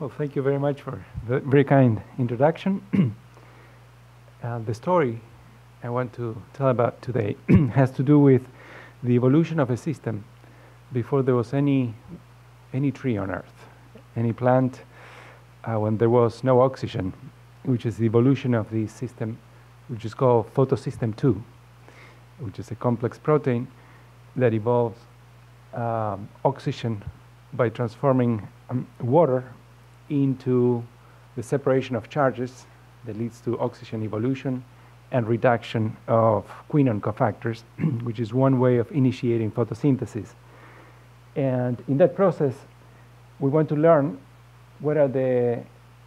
Well, thank you very much for the very kind introduction. The story I want to tell about today has to do with the evolution of a system before there was any tree on Earth, any plant, when there was no oxygen, which is the evolution of the system, which is called Photosystem II, which is a complex protein that evolves oxygen by transforming water into the separation of charges that leads to oxygen evolution and reduction of quinone cofactors, which is one way of initiating photosynthesis. And in that process, we want to learn what are the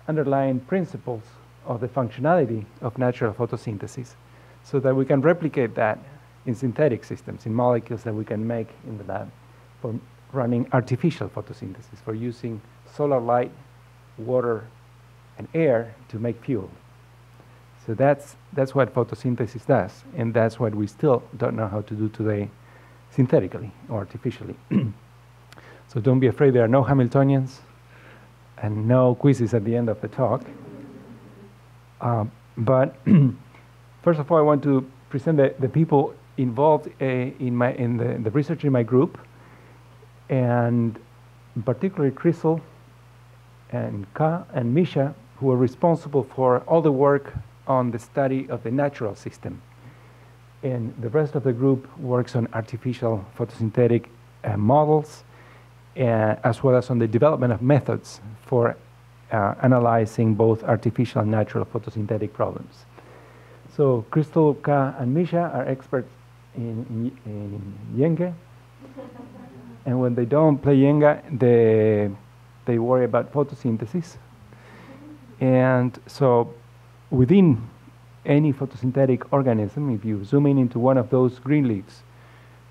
underlying principles of the functionality of natural photosynthesis so that we can replicate that in synthetic systems, in molecules that we can make in the lab for running artificial photosynthesis, for using solar light, water, and air to make fuel. So that's what photosynthesis does, and that's what we still don't know how to do today synthetically or artificially. So don't be afraid, there are no Hamiltonians and no quizzes at the end of the talk. But first of all, I want to present the people involved in the research in my group, and particularly Crystal and Ka and Misha, who were responsible for all the work on the study of the natural system. And the rest of the group works on artificial photosynthetic models, as well as on the development of methods for analyzing both artificial and natural photosynthetic problems. So Crystal, Ka, and Misha are experts in Jenga. And when they don't play Jenga, they worry about photosynthesis. And so within any photosynthetic organism, if you zoom in into one of those green leaves,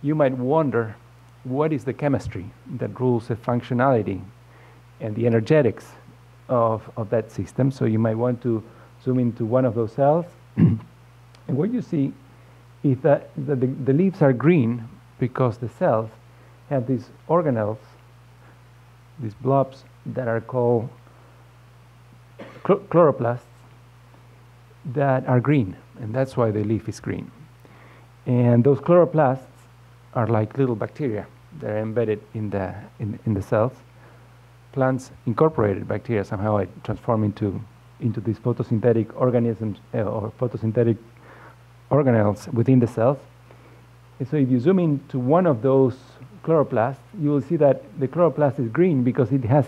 you might wonder, what is the chemistry that rules the functionality and the energetics of that system? So you might want to zoom into one of those cells. And what you see is that the leaves are green because the cells have these organelles, these blobs that are called chloroplasts, that are green, and that's why the leaf is green. And those chloroplasts are like little bacteria that are embedded in the cells. Plants incorporated bacteria somehow transform into these photosynthetic organisms or photosynthetic organelles within the cells. And so if you zoom into one of those chloroplasts, you will see that the chloroplast is green because it has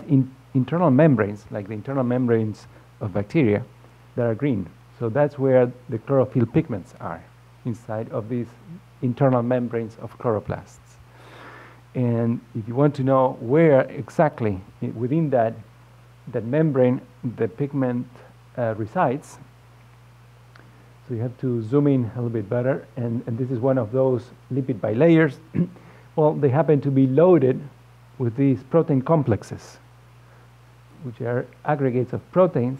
internal membranes, like the internal membranes of bacteria, that are green. So that's where the chlorophyll pigments are, inside of these internal membranes of chloroplasts. And if you want to know where exactly within that membrane the pigment resides, so you have to zoom in a little bit better, and this is one of those lipid bilayers. Well, they happen to be loaded with these protein complexes, which are aggregates of proteins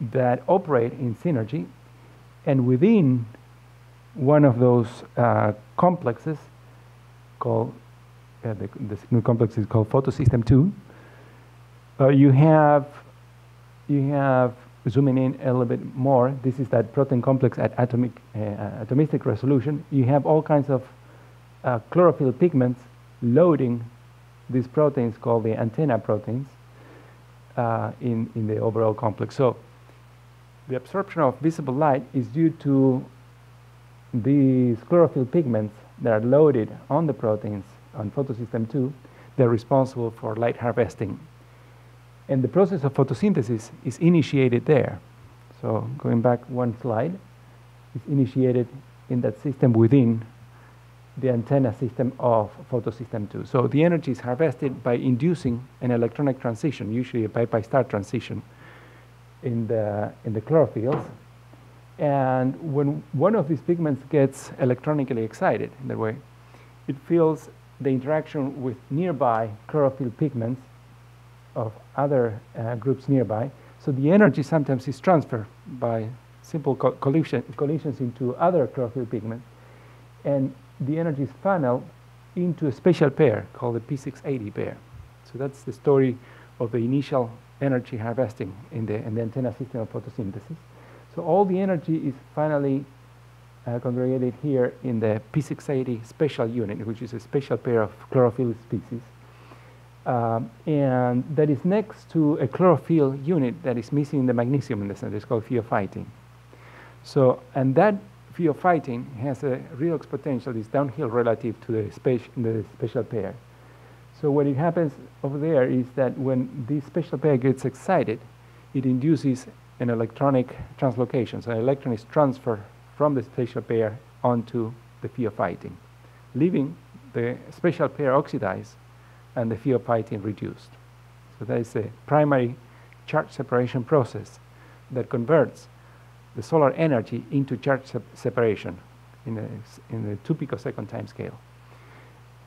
that operate in synergy, and within one of those complexes, called the signal complex is called Photosystem II. You have zooming in a little bit more. This is that protein complex at atomistic resolution. You have all kinds of chlorophyll pigments loading these proteins called the antenna proteins in the overall complex. So the absorption of visible light is due to these chlorophyll pigments that are loaded on the proteins on Photosystem II. They're responsible for light harvesting. And the process of photosynthesis is initiated there. So going back one slide, it's initiated in that system within the antenna system of Photosystem II. So the energy is harvested by inducing an electronic transition, usually a pi-pi star transition, in the chlorophylls. And when one of these pigments gets electronically excited in that way, it feels the interaction with nearby chlorophyll pigments of other groups nearby. So the energy sometimes is transferred by simple collisions into other chlorophyll pigments, and the energy is funneled into a special pair called the P680 pair. So that's the story of the initial energy harvesting in the antenna system of photosynthesis. So all the energy is finally congregated here in the P680 spatial unit, which is a spatial pair of chlorophyll species. And that is next to a chlorophyll unit that is missing the magnesium in the center. It's called pheophytin. So, and that pheophytin has a redox potential that is downhill relative to the spatial pair. So what it happens over there is that when this spatial pair gets excited, it induces an electronic translocation. So an electron is transferred from the spatial pair onto the pheophytin, leaving the spatial pair oxidized and the pheophytin reduced. So that is a primary charge separation process that converts the solar energy into charge separation in the 2 picosecond time scale.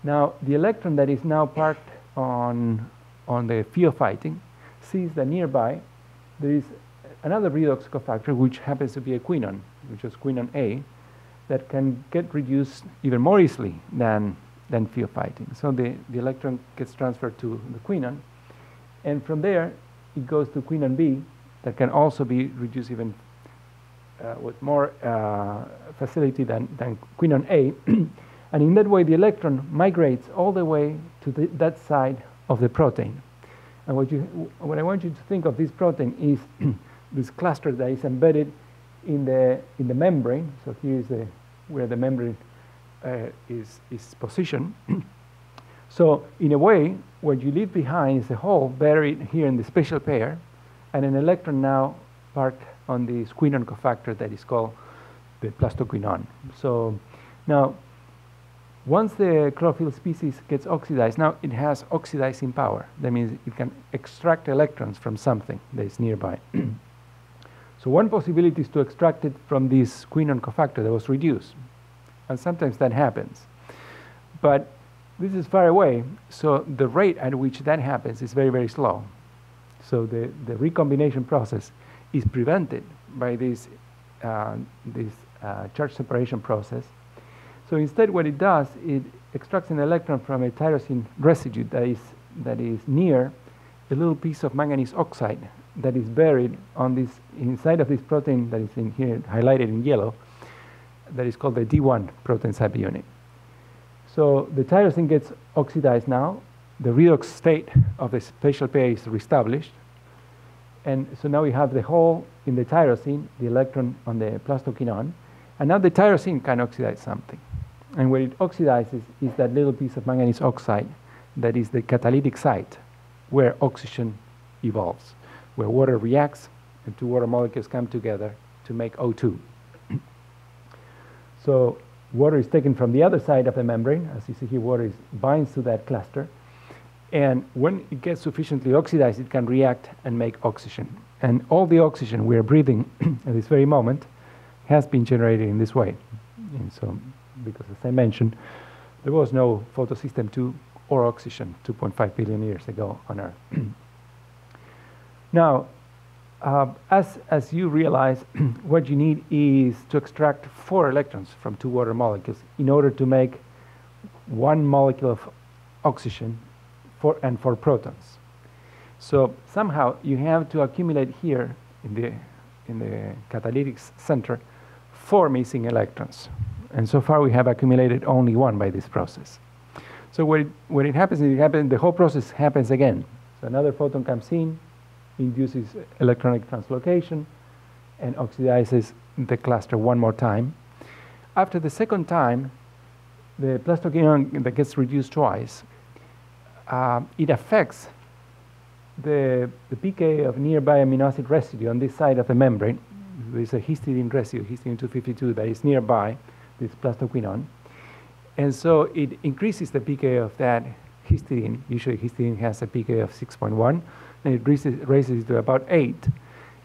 Now, the electron that is now parked on the pheophytin sees that nearby there is another redox cofactor, which happens to be a quinone, which is quinone A, that can get reduced even more easily than pheophytin. So the electron gets transferred to the quinone, and from there it goes to quinone B, that can also be reduced even with more facility than quinone A. And in that way, the electron migrates all the way to that side of the protein. And what I want you to think of this protein is this cluster that is embedded in the membrane. So here is where the membrane is positioned. So in a way, what you leave behind is a hole buried here in the spatial pair, and an electron now parked on this quinone cofactor that is called the plastoquinone. So now, once the chlorophyll species gets oxidized, now it has oxidizing power. That means it can extract electrons from something that is nearby. So one possibility is to extract it from this quinone cofactor that was reduced. And sometimes that happens. But this is far away, so the rate at which that happens is very, very slow. So the recombination process is prevented by this charge separation process. So instead, what it does, it extracts an electron from a tyrosine residue that is near a little piece of manganese oxide that is buried on this inside of this protein that is in here highlighted in yellow, that is called the D1 protein subunit. So the tyrosine gets oxidized now. The redox state of the spatial pair is reestablished. And so now we have the hole in the tyrosine, the electron on the plastoquinone, and now the tyrosine can oxidize something. And what it oxidizes is that little piece of manganese oxide that is the catalytic site where oxygen evolves, where water reacts and two water molecules come together to make O2. So water is taken from the other side of the membrane. As you see here, water binds to that cluster. And when it gets sufficiently oxidized, it can react and make oxygen. And all the oxygen we are breathing at this very moment has been generated in this way. And so, because as I mentioned, there was no Photosystem II or oxygen 2.5 billion years ago on Earth. Now, as you realize, what you need is to extract 4 electrons from 2 water molecules in order to make 1 molecule of oxygen and 4 protons. So somehow you have to accumulate here in the catalytic center 4 missing electrons. And so far we have accumulated only 1 by this process. So when it happens, the whole process happens again. So another photon comes in, induces electronic translocation, and oxidizes the cluster 1 more time. After the second time, the plastoquinone that gets reduced twice, it affects the pK of nearby amino acid residue on this side of the membrane. There's a histidine residue, histidine 252, that is nearby this plastoquinone. And so it increases the pK of that histidine. Usually histidine has a pK of 6.1, and it raises it to about 8.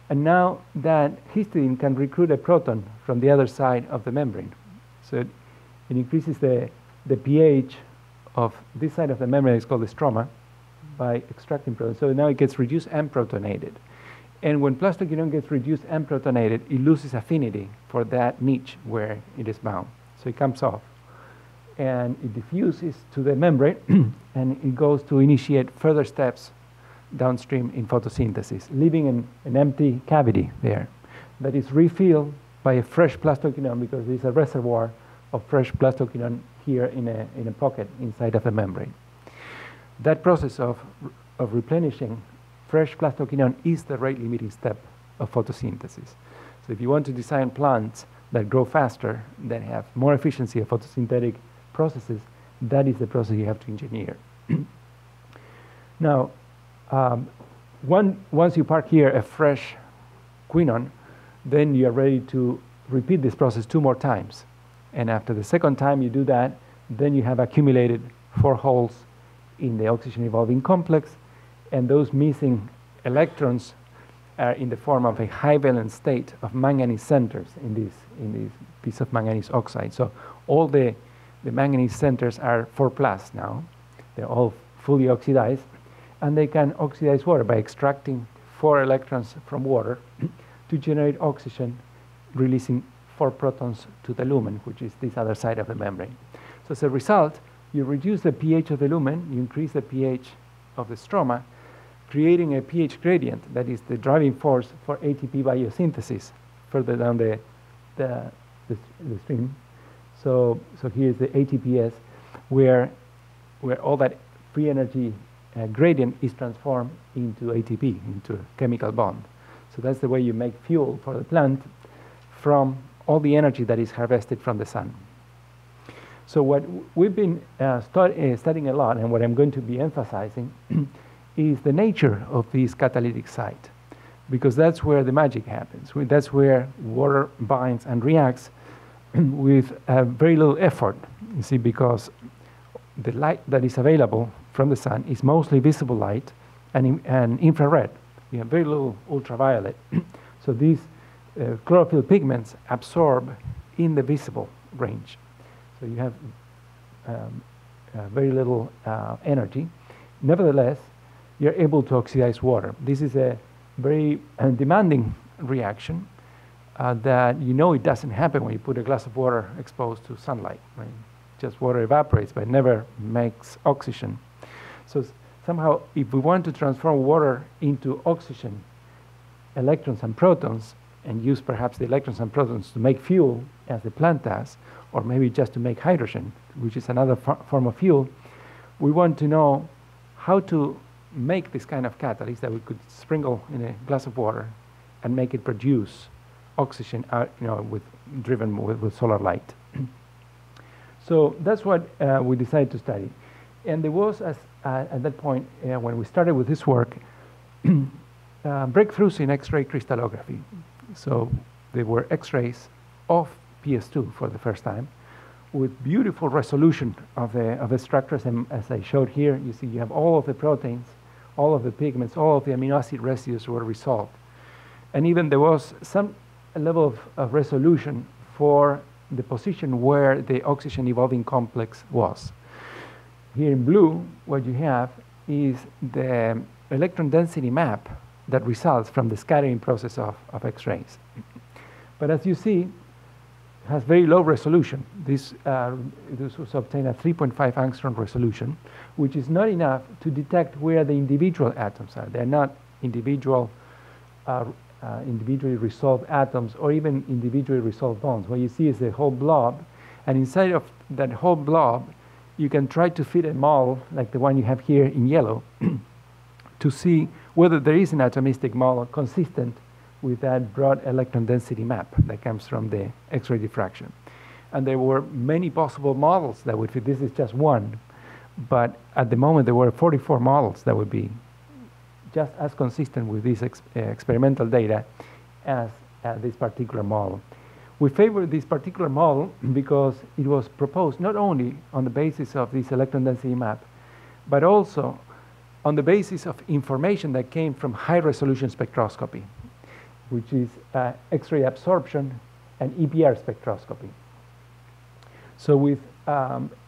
And now that histidine can recruit a proton from the other side of the membrane. So it increases the pH of this side of the membrane, is called the stroma, by extracting protons. So now it gets reduced and protonated. And when plastoquinone gets reduced and protonated, it loses affinity for that niche where it is bound. So it comes off. And it diffuses to the membrane, and it goes to initiate further steps downstream in photosynthesis, leaving an empty cavity there that is refilled by a fresh plastoquinone, because there's a reservoir of fresh plastoquinone here in a pocket inside of the membrane. That process of replenishing fresh plastoquinone is the rate-limiting step of photosynthesis. So if you want to design plants that grow faster, that have more efficiency of photosynthetic processes, that is the process you have to engineer. Now, once you park here a fresh quinone, then you are ready to repeat this process 2 more times. And after the second time you do that, then you have accumulated 4 holes in the oxygen-evolving complex, and those missing electrons are in the form of a high-valence state of manganese centers in this piece of manganese oxide. So all the manganese centers are 4+ now. They're all fully oxidized, and they can oxidize water by extracting 4 electrons from water to generate oxygen, releasing 4 protons to the lumen, which is this other side of the membrane. So as a result, you reduce the pH of the lumen, you increase the pH of the stroma, creating a pH gradient that is the driving force for ATP biosynthesis further down the stream. So here's the ATPS, where all that free energy gradient is transformed into ATP, into a chemical bond. So that's the way you make fuel for the plant from all the energy that is harvested from the sun. So what we've been studying a lot, and what I'm going to be emphasizing, is the nature of this catalytic site, because that's where the magic happens. That's where water binds and reacts with very little effort, you see, because the light that is available from the sun is mostly visible light and infrared. You have very little ultraviolet. So these chlorophyll pigments absorb in the visible range. So you have very little energy. Nevertheless, you're able to oxidize water. This is a very demanding reaction that you know it doesn't happen when you put a glass of water exposed to sunlight. Right? Just water evaporates, but never makes oxygen. So somehow, if we want to transform water into oxygen, electrons and protons, and use perhaps the electrons and protons to make fuel, as the plant does, or maybe just to make hydrogen, which is another form of fuel, we want to know how to make this kind of catalyst that we could sprinkle in a glass of water and make it produce oxygen out, you know, driven with solar light. So that's what we decided to study. And there was, at that point, when we started with this work, breakthroughs in X-ray crystallography. So there were X-rays of PS2 for the first time, with beautiful resolution of the structures. And as I showed here, you see you have all of the proteins, all of the pigments, all of the amino acid residues were resolved. And even there was some level of resolution for the position where the oxygen evolving complex was. Here in blue, what you have is the electron density map that results from the scattering process of X-rays. But as you see, has very low resolution. This was obtained at 3.5 angstrom resolution, which is not enough to detect where the individual atoms are. They're not individually resolved atoms or even individually resolved bonds. What you see is a whole blob, and inside of that whole blob, you can try to fit a model like the one you have here in yellow to see whether there is an atomistic model consistent with that broad electron density map that comes from the X-ray diffraction. And there were many possible models that would fit. This is just one. But at the moment, there were 44 models that would be just as consistent with this experimental data as this particular model. We favored this particular model because it was proposed not only on the basis of this electron density map, but also on the basis of information that came from high-resolution spectroscopy, which is X-ray absorption and EPR spectroscopy. So with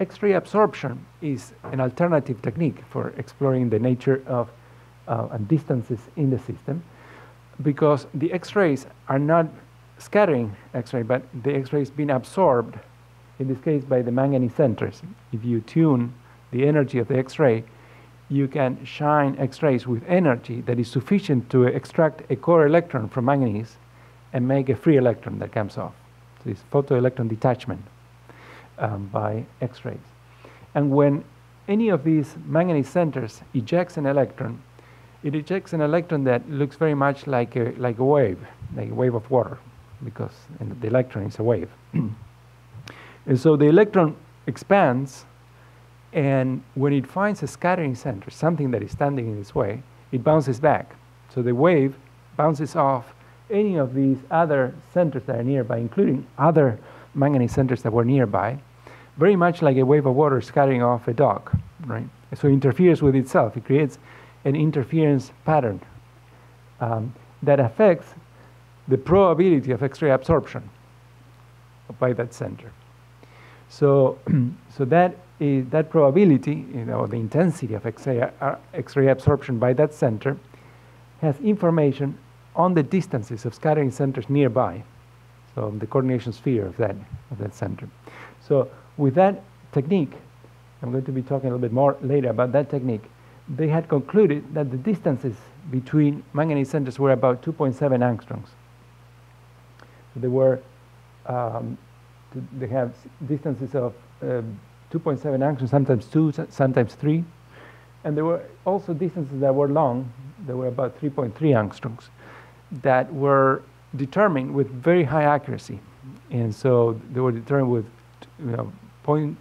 X-ray absorption is an alternative technique for exploring the nature of and distances in the system, because the X-rays are not scattering X-ray, but the X-ray is being absorbed, in this case, by the manganese centers. If you tune the energy of the X-ray, you can shine X-rays with energy that is sufficient to extract a core electron from manganese and make a free electron that comes off. So this photoelectron detachment by X-rays. And when any of these manganese centers ejects an electron, it ejects an electron that looks very much like a wave of water, because the electron is a wave. And so the electron expands, and when it finds a scattering center, something that is standing in its way, it bounces back. So the wave bounces off any of these other centers that are nearby, including other manganese centers that were nearby, very much like a wave of water scattering off a dog, right? So it interferes with itself. It creates an interference pattern that affects the probability of X-ray absorption by that center. So, that probability, you know, the intensity of X-ray absorption by that center has information on the distances of scattering centers nearby, so the coordination sphere of that center. So with that technique, I'm going to be talking a little bit more later about that technique, they had concluded that the distances between manganese centers were about 2.7 angstroms. So they were, they have distances of 2.7 angstroms, sometimes 2, sometimes 3. And there were also distances that were long, they were about 3.3 angstroms, that were determined with very high accuracy. And so they were determined with 0.05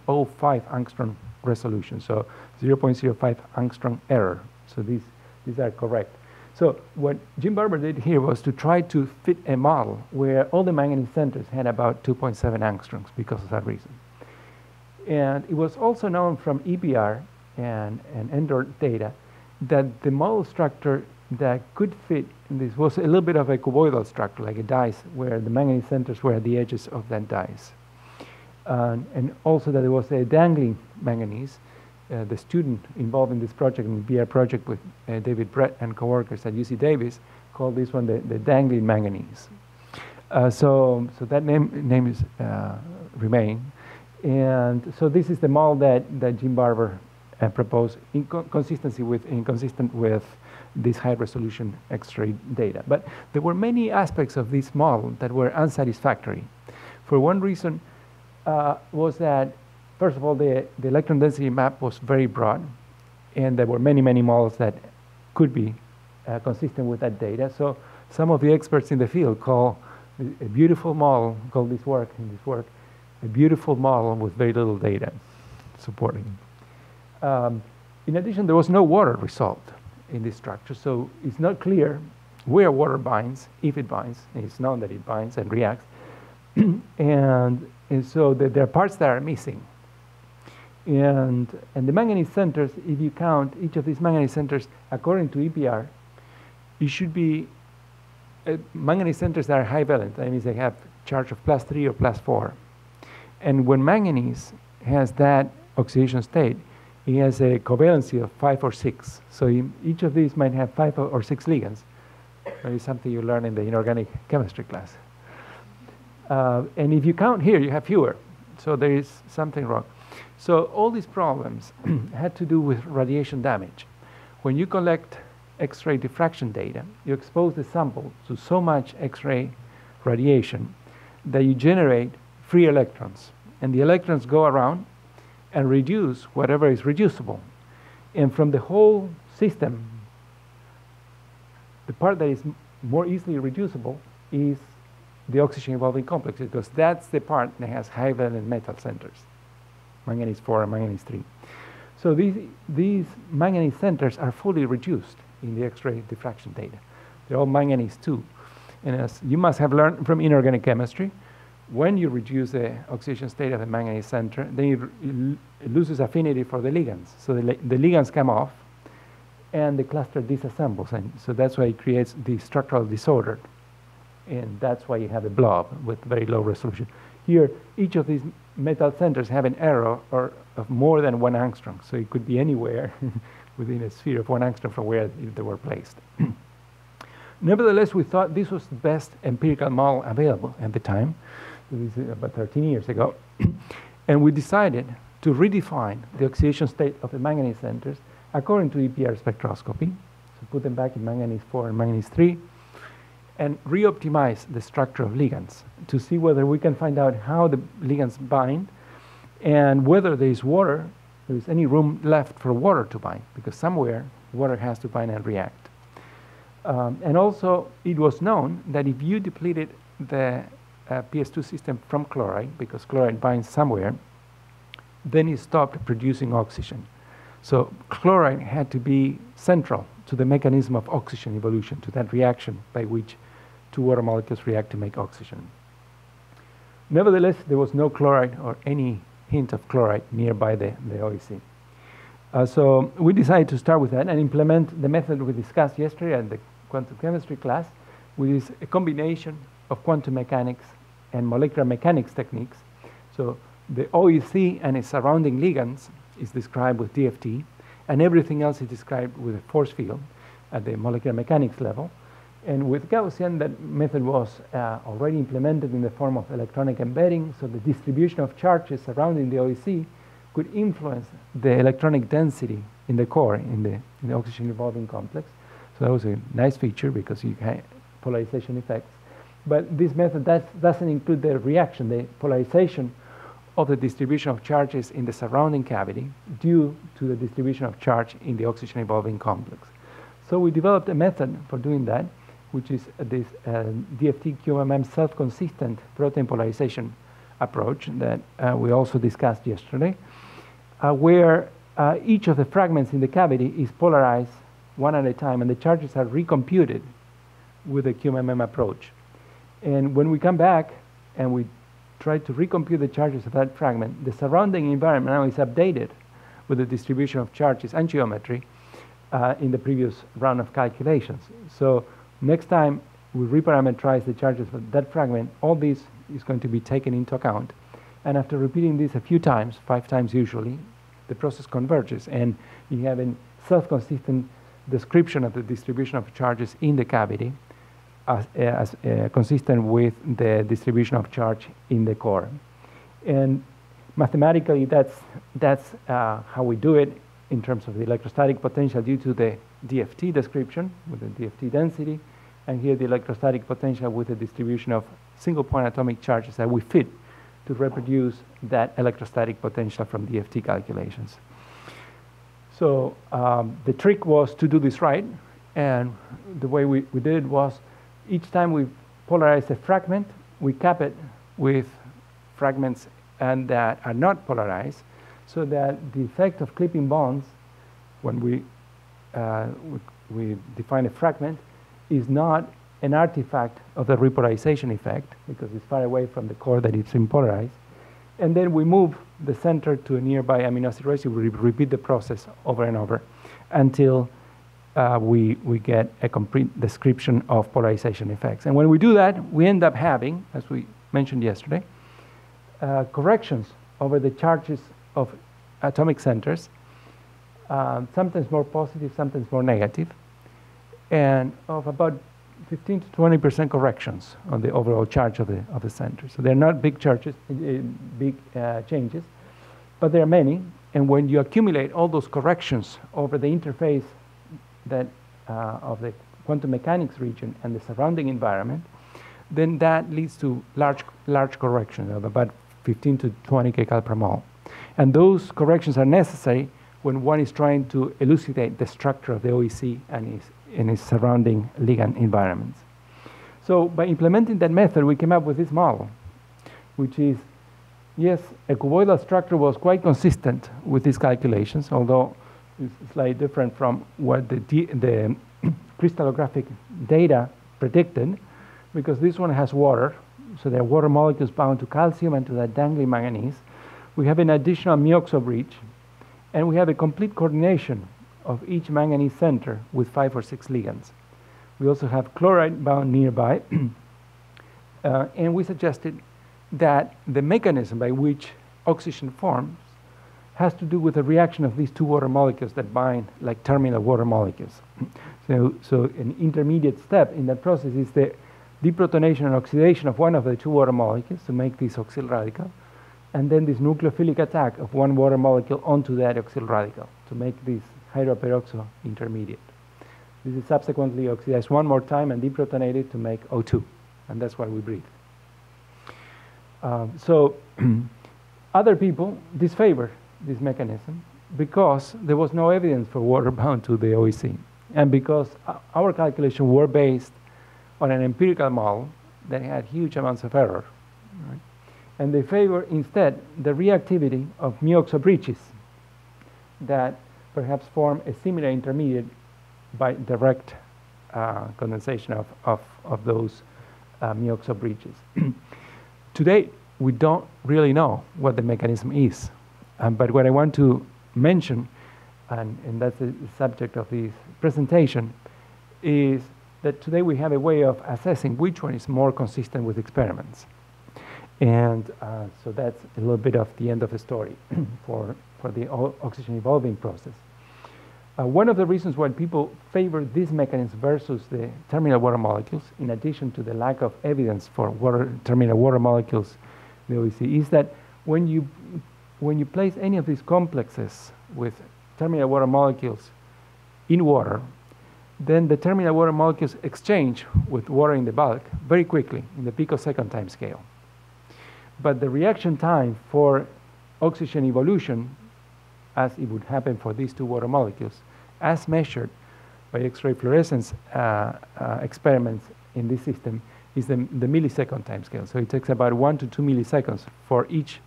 angstrom resolution, so 0.05 angstrom error. So these are correct. So what Jim Barber did here was to try to fit a model where all the manganese centers had about 2.7 angstroms because of that reason. And it was also known from EPR and Endor data that the model structure that could fit in this was a little bit of a cuboidal structure, like a dice, where the manganese centers were at the edges of that dice. And also that there was a dangling manganese. The student involved in this project, in the EPR project with David Brett and coworkers at UC Davis, called this one the dangling manganese. So that name is remain. And so this is the model that Jim Barber proposed, inconsistent with this high-resolution X-ray data. But there were many aspects of this model that were unsatisfactory. For one reason was that, first of all, the electron density map was very broad, and there were many, many models that could be consistent with that data. So some of the experts in the field call a beautiful model, a beautiful model with very little data supporting. In addition, there was no water resolved in this structure, so it's not clear where water binds, if it binds. It's known that it binds and reacts. And so there are parts that are missing. And the manganese centers, if you count each of these manganese centers according to EPR, it should be manganese centers that are high valence. That means they have charge of +3 or +4. And when manganese has that oxidation state, it has a covalency of 5 or 6. So each of these might have 5 or 6 ligands. That is something you learn in the inorganic chemistry class. And if you count here, you have fewer. So there is something wrong. So all these problems had to do with radiation damage. When you collect X-ray diffraction data, you expose the sample to so much X-ray radiation that you generate free electrons. And the electrons go around and reduce whatever is reducible. And from the whole system, the part that is more easily reducible is the oxygen-evolving complex, because that's the part that has high valence metal centers, manganese 4 and manganese 3. So these manganese centers are fully reduced in the X-ray diffraction data. They're all manganese 2. And as you must have learned from inorganic chemistry, when you reduce the oxidation state of the manganese center, then it loses affinity for the ligands. So the ligands come off, and the cluster disassembles. And so that's why it creates the structural disorder. And that's why you have a blob with very low resolution. Here, each of these metal centers have an error of more than 1 angstrom. So it could be anywhere within a sphere of 1 angstrom from where they were placed. Nevertheless, we thought this was the best empirical model available at the time. This is about 13 years ago. And we decided to redefine the oxidation state of the manganese centers according to EPR spectroscopy. So put them back in manganese 4 and manganese 3 and reoptimize the structure of ligands to see whether we can find out how the ligands bind and whether there is water, there is any room left for water to bind, because somewhere water has to bind and react. And also, it was known that if you depleted the PS2 system from chloride, because chloride binds somewhere, then it stopped producing oxygen. So chloride had to be central to the mechanism of oxygen evolution, to that reaction by which two water molecules react to make oxygen. Nevertheless, there was no chloride or any hint of chloride nearby the OEC. So we decided to start with that and implement the method we discussed yesterday at the quantum chemistry class, which is a combination of quantum mechanics and molecular mechanics techniques. So the OEC and its surrounding ligands is described with DFT, and everything else is described with a force field at the molecular mechanics level. And with Gaussian, that method was already implemented in the form of electronic embedding, so the distribution of charges surrounding the OEC could influence the electronic density in the core, in the oxygen-evolving complex. So that was a nice feature because you had polarization effects. But this method doesn't include the reaction, the polarization of the distribution of charges in the surrounding cavity due to the distribution of charge in the oxygen-evolving complex. So we developed a method for doing that, which is this DFT QMMM self-consistent protein polarization approach that we also discussed yesterday, where each of the fragments in the cavity is polarized one at a time, and the charges are recomputed with the QMMM approach. And when we come back and we try to recompute the charges of that fragment, the surrounding environment now is updated with the distribution of charges and geometry in the previous round of calculations. So next time we reparameterize the charges of that fragment, all this is going to be taken into account. And after repeating this a few times, 5 times usually, the process converges and you have a self-consistent description of the distribution of charges in the cavity as consistent with the distribution of charge in the core. And mathematically, that's how we do it in terms of the electrostatic potential due to the DFT description with the DFT density, and here the electrostatic potential with the distribution of single-point atomic charges that we fit to reproduce that electrostatic potential from DFT calculations. So the trick was to do this right, and the way we did it was each time we polarized a fragment, we cap it with fragments and that are not polarized, so that the effect of clipping bonds when we define a fragment is not an artifact of the repolarization effect, because it's far away from the core that it's impolarized. And then we move the center to a nearby amino acid residue. We repeat the process over and over until we get a complete description of polarization effects. And when we do that, we end up having, as we mentioned yesterday, corrections over the charges of atomic centers, sometimes more positive, sometimes more negative, and of about 15 to 20% corrections on the overall charge of the center. So they're not big charges, big changes, but there are many. And when you accumulate all those corrections over the interface that, of the quantum mechanics region and the surrounding environment, then that leads to large corrections of about 15 to 20 kcal per mol. And those corrections are necessary when one is trying to elucidate the structure of the OEC and its surrounding ligand environments. So by implementing that method, we came up with this model, which is, yes, a cuboidal structure was quite consistent with these calculations, although it's slightly different from what the crystallographic data predicted, because this one has water, so there are water molecules bound to calcium and to that dangling manganese. We have an additional myoxo bridge, and we have a complete coordination of each manganese center with 5 or 6 ligands. We also have chloride bound nearby, and we suggested that the mechanism by which oxygen forms has to do with the reaction of these 2 water molecules that bind like terminal water molecules. So an intermediate step in that process is the deprotonation and oxidation of one of the 2 water molecules to make this oxyl radical, and then this nucleophilic attack of one water molecule onto that oxyl radical to make this hydroperoxo intermediate. This is subsequently oxidized one more time and deprotonated to make O2, and that's why we breathe. So other people disfavor this mechanism because there was no evidence for water bound to the OEC, and because our calculations were based on an empirical model that had huge amounts of error. Right? And they favor instead the reactivity of myoxobreaches that perhaps form a similar intermediate by direct condensation of those myoxobreaches. Today, we don't really know what the mechanism is. But what I want to mention, and that's the subject of this presentation, is that today we have a way of assessing which one is more consistent with experiments. And so that's a little bit of the end of the story for the oxygen evolving process. One of the reasons why people favor this mechanism versus the terminal water molecules, in addition to the lack of evidence for terminal water molecules, the OEC, is that when you place any of these complexes with terminal water molecules in water, then the terminal water molecules exchange with water in the bulk very quickly in the picosecond time scale. But the reaction time for oxygen evolution, as it would happen for these two water molecules, as measured by X-ray fluorescence experiments in this system, is the millisecond time scale. So it takes about 1 to 2 milliseconds for each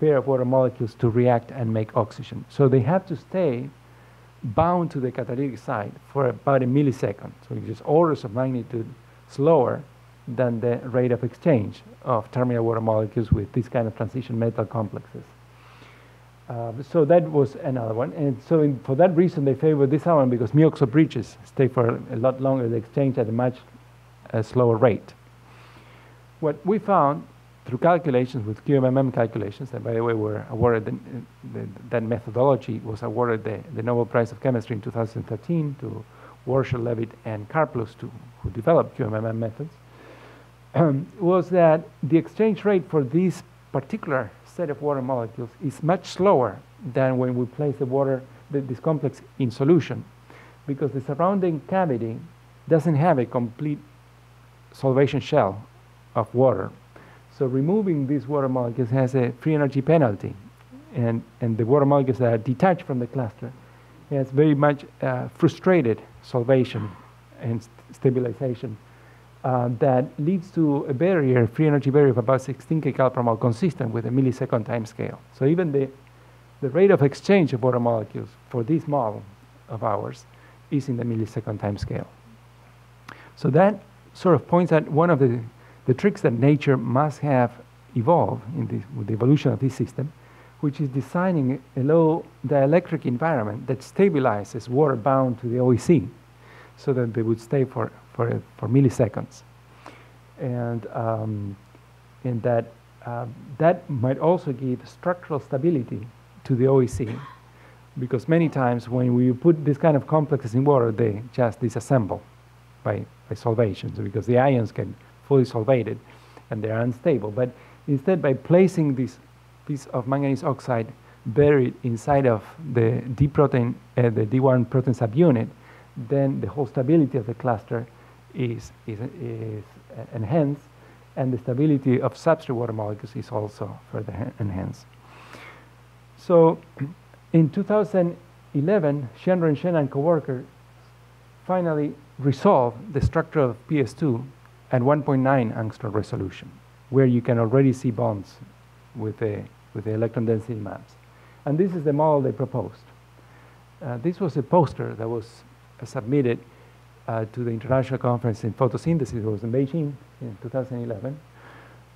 pair of water molecules to react and make oxygen. So they have to stay bound to the catalytic site for about a millisecond. So it's just orders of magnitude slower than the rate of exchange of terminal water molecules with this kind of transition metal complexes. So that was another one. And so for that reason, they favor this one because myoxobreaches stay for a lot longer. They exchange at a much slower rate. What we found through calculations with QMMM calculations, and by the way, were awarded that methodology was awarded the Nobel Prize of Chemistry in 2013 to Warshall, Levitt, and Karplus, who developed QMMM methods, was that the exchange rate for this particular set of water molecules is much slower than when we place the water, this complex in solution, because the surrounding cavity doesn't have a complete solvation shell of water. So removing these water molecules has a free energy penalty, and the water molecules that are detached from the cluster has very much frustrated solvation and stabilization that leads to a barrier, free energy barrier of about 16 kcal per mole, consistent with a millisecond time scale. So even the rate of exchange of water molecules for this model of ours is in the millisecond time scale. So that sort of points at one of the tricks that nature must have evolved in with the evolution of this system, which is designing a low dielectric environment that stabilizes water bound to the OEC so that they would stay for milliseconds. And that might also give structural stability to the OEC, because many times when we put this kind of complexes in water, they just disassemble by solvation, so because the ions can fully solvated, and they're unstable. But instead, by placing this piece of manganese oxide buried inside of the D protein, the D1 protein subunit, then the whole stability of the cluster is enhanced, and the stability of substrate water molecules is also further enhanced. So in 2011, Shenron, Shen, and co-worker finally resolved the structure of PS2 at 1.9 angstrom resolution, where you can already see bonds with the electron density maps. And this is the model they proposed. This was a poster that was submitted to the International Conference in Photosynthesis. It was in Beijing in 2011.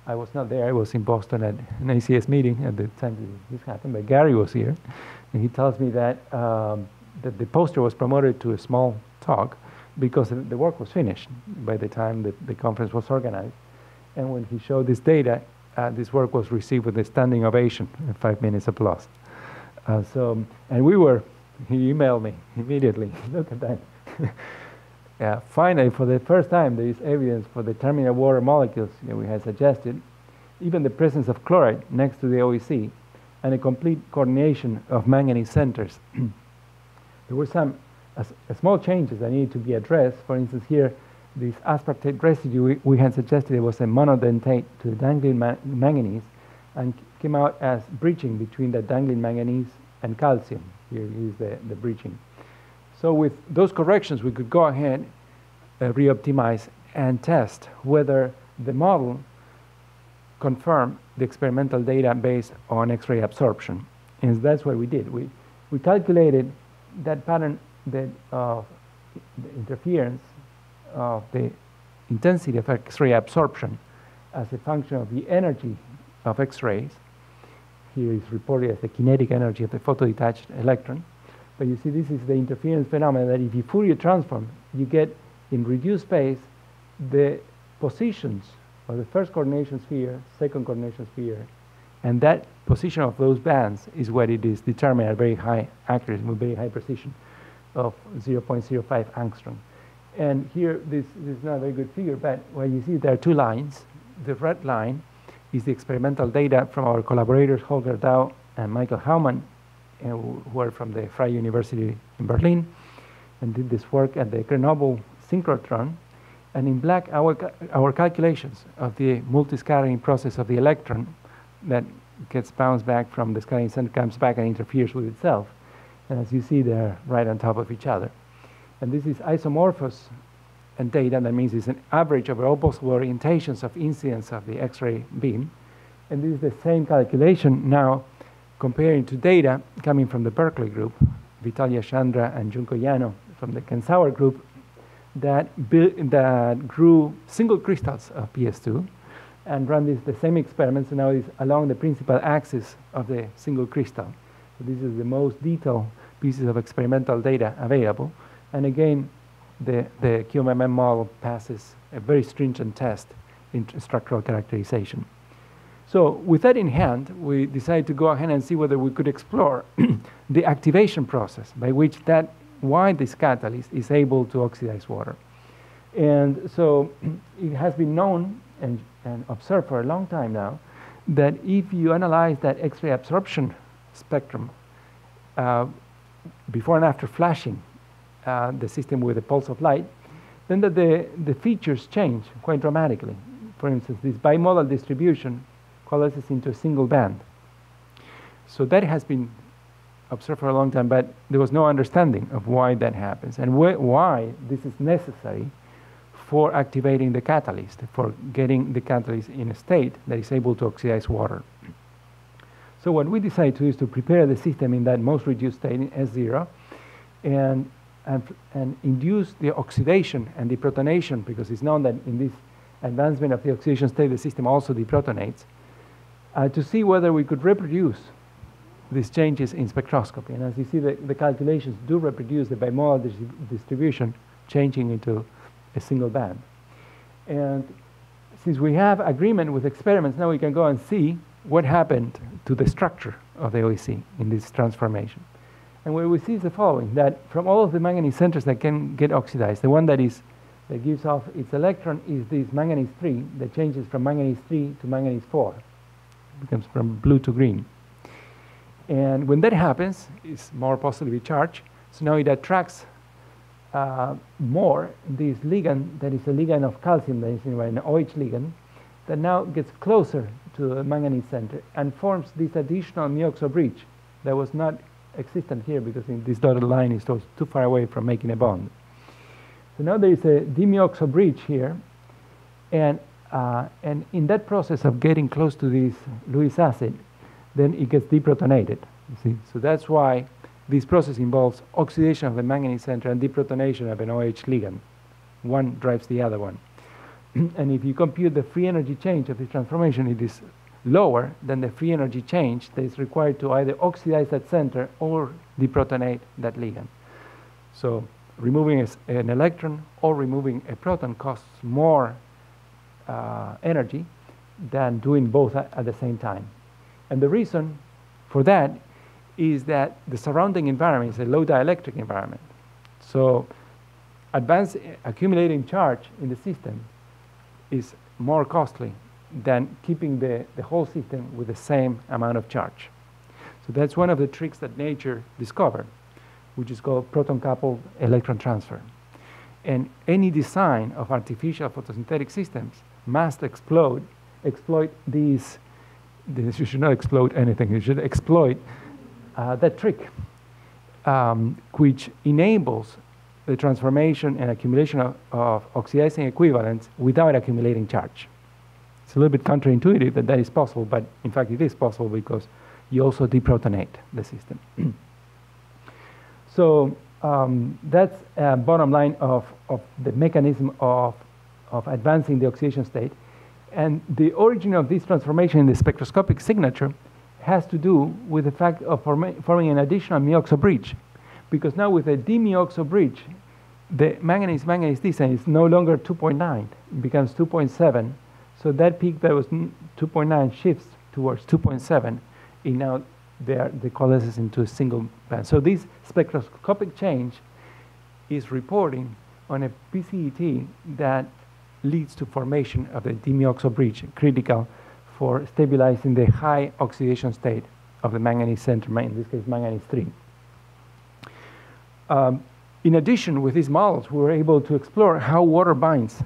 I was not there. I was in Boston at an ACS meeting at the time this happened, but Gary was here. And he tells me that the poster was promoted to a small talk because the work was finished by the time that the conference was organized. And when he showed this data, this work was received with a standing ovation and 5 minutes applause. And he emailed me immediately, look at that. Finally, for the first time, there is evidence for the terminal water molecules that we had suggested, even the presence of chloride next to the OEC, and a complete coordination of manganese centers there were some small changes that needed to be addressed. For instance, here, this aspartate residue, we had suggested it was a monodentate to the dangling manganese, and came out as breaching between the dangling manganese and calcium. Here is the breaching. So with those corrections, we could go ahead, re-optimize, and test whether the model confirmed the experimental data based on X-ray absorption. And that's what we did. We calculated that pattern of the interference of the intensity of X-ray absorption as a function of the energy of X-rays. Here is reported as the kinetic energy of the photodetached electron. But you see, this is the interference phenomenon that if you Fourier transform, you get in reduced space the positions of the first coordination sphere, second coordination sphere, and that position of those bands is what it is determined at very high accuracy, with very high precision of 0.05 angstrom. And here, this is not a very good figure, but what you see, there are two lines. The red line is the experimental data from our collaborators, Holger Dow and Michael Haumann, who are from the Freie University in Berlin, and did this work at the Grenoble synchrotron. And in black, our calculations of the multi-scattering process of the electron that gets bounced back from the scattering center, comes back and interferes with itself. And as you see, they're right on top of each other. And this is isomorphous and data. That means it's an average over all possible orientations of incidence of the X-ray beam. And this is the same calculation now comparing to data coming from the Berkeley group, Vitalia Chandra and Junko Yano from the Kansawa group, that grew single crystals of PS2 and ran the same experiments, and now it's along the principal axis of the single crystal. So this is the most detailed pieces of experimental data available. And again, the QMMM model passes a very stringent test in structural characterization. So with that in hand, we decided to go ahead and see whether we could explore the activation process by which that why this catalyst is able to oxidize water. And so it has been known and observed for a long time now that if you analyze that X-ray absorption spectrum before and after flashing the system with a pulse of light, then that the features change quite dramatically. For instance, this bimodal distribution coalesces into a single band. So that has been observed for a long time, but there was no understanding of why that happens and why this is necessary for activating the catalyst, for getting the catalyst in a state that is able to oxidize water. So what we decided to do is to prepare the system in that most reduced state in S0 and induce the oxidation and deprotonation, because it's known that in this advancement of the oxidation state, the system also deprotonates, to see whether we could reproduce these changes in spectroscopy. And as you see, the calculations do reproduce the bimodal distribution changing into a single band. And since we have agreement with experiments, now we can go and see what happened to the structure of the OEC in this transformation. And what we see is the following, that from all of the manganese centers that can get oxidized, the one that gives off its electron is this manganese 3 that changes from manganese 3 to manganese 4. It becomes from blue to green. And when that happens, it's more positively charged. So now it attracts more this ligand that is a ligand of calcium, that is an OH ligand, that now gets closer to the manganese center and forms this additional neoxo bridge that was not existent here because in this dotted line is too far away from making a bond. So now there is a dimeoxo bridge here, and in that process of getting close to this Lewis acid, then it gets deprotonated, you see. So that's why this process involves oxidation of the manganese center and deprotonation of an OH ligand. One drives the other one. And if you compute the free energy change of this transformation, it is lower than the free energy change that is required to either oxidize that center or deprotonate that ligand. So removing an electron or removing a proton costs more energy than doing both at the same time. And the reason for that is that the surrounding environment is a low dielectric environment. So accumulating charge in the system is more costly than keeping the whole system with the same amount of charge. So that's one of the tricks that nature discovered, which is called proton-coupled electron transfer. And any design of artificial photosynthetic systems must exploit these. You should not exploit anything. You should exploit that trick, which enables the transformation and accumulation of oxidizing equivalents without accumulating charge. It's a little bit counterintuitive that that is possible, but in fact it is possible because you also deprotonate the system. So that's bottom line of the mechanism of advancing the oxidation state. And the origin of this transformation in the spectroscopic signature has to do with the fact of forming an additional mu-oxo bridge. Because now with a d-mu-oxo bridge, the manganese-manganese descent is no longer 2.9, it becomes 2.7. So that peak that was 2.9 shifts towards 2.7, and now they coalesces into a single band. So this spectroscopic change is reporting on a PCET that leads to formation of the d-mu-oxo bridge, critical for stabilizing the high oxidation state of the manganese center, in this case manganese 3. In addition, with these models, we were able to explore how water binds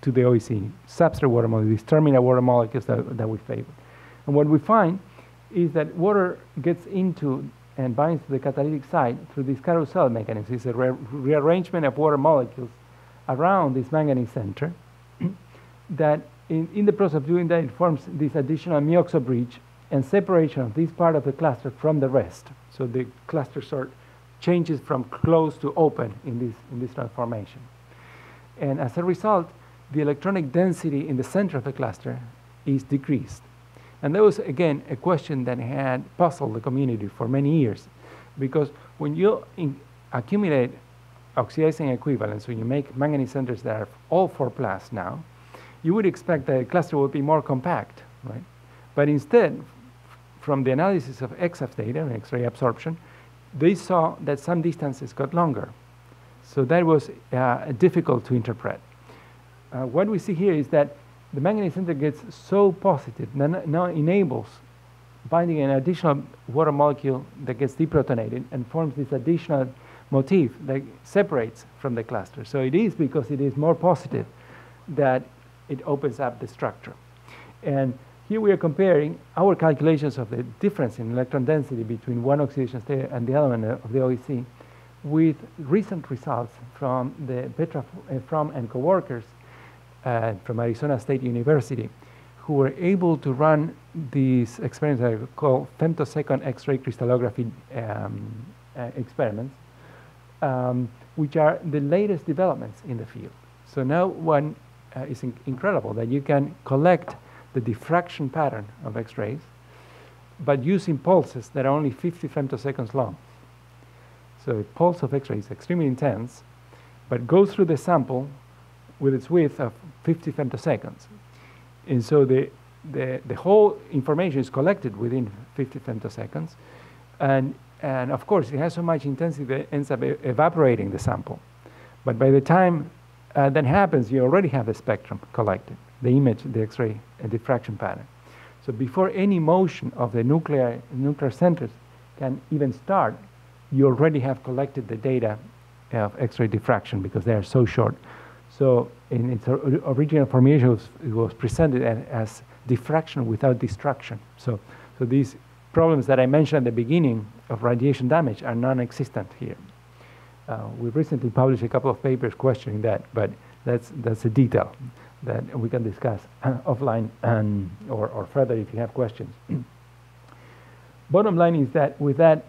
to the OEC, substrate water molecules, terminal water molecules that we favor. And what we find is that water gets into and binds to the catalytic site through this carousel mechanism. It's a rearrangement of water molecules around this manganese center that in the process of doing that, it forms this additional mu-oxo bridge and separation of this part of the cluster from the rest. So the cluster sort changes from closed to open in this transformation. And as a result, the electronic density in the center of the cluster is decreased. And that was, again, a question that had puzzled the community for many years. Because when you accumulate oxidizing equivalents, when you make manganese centers that are all 4+ now, you would expect that the cluster would be more compact, right? But instead, from the analysis of XF data and X-ray absorption, they saw that some distances got longer. So that was difficult to interpret. What we see here is that the manganese center gets so positive, now enables binding an additional water molecule that gets deprotonated and forms this additional motif that separates from the cluster. So it is because it is more positive that it opens up the structure. And here we are comparing our calculations of the difference in electron density between one oxidation state and the element of the OEC with recent results from the Petra Fromm and coworkers from Arizona State University, who were able to run these experiments that are called femtosecond X-ray crystallography experiments, which are the latest developments in the field. So now one is incredible that you can collect the diffraction pattern of X-rays, but using pulses that are only 50 femtoseconds long. So a pulse of X-ray is extremely intense, but goes through the sample with its width of 50 femtoseconds. And so the whole information is collected within 50 femtoseconds. And of course, it has so much intensity that it ends up evaporating the sample. But by the time that happens, you already have the spectrum collected, the image, the X-ray, and diffraction pattern. So before any motion of the nuclear centers can even start, you already have collected the data of X-ray diffraction because they are so short. So in its original formulation, it was presented as diffraction without destruction. So these problems that I mentioned at the beginning of radiation damage are non-existent here. We recently published a couple of papers questioning that, but that's a detail that we can discuss offline or further if you have questions. Bottom line is that with that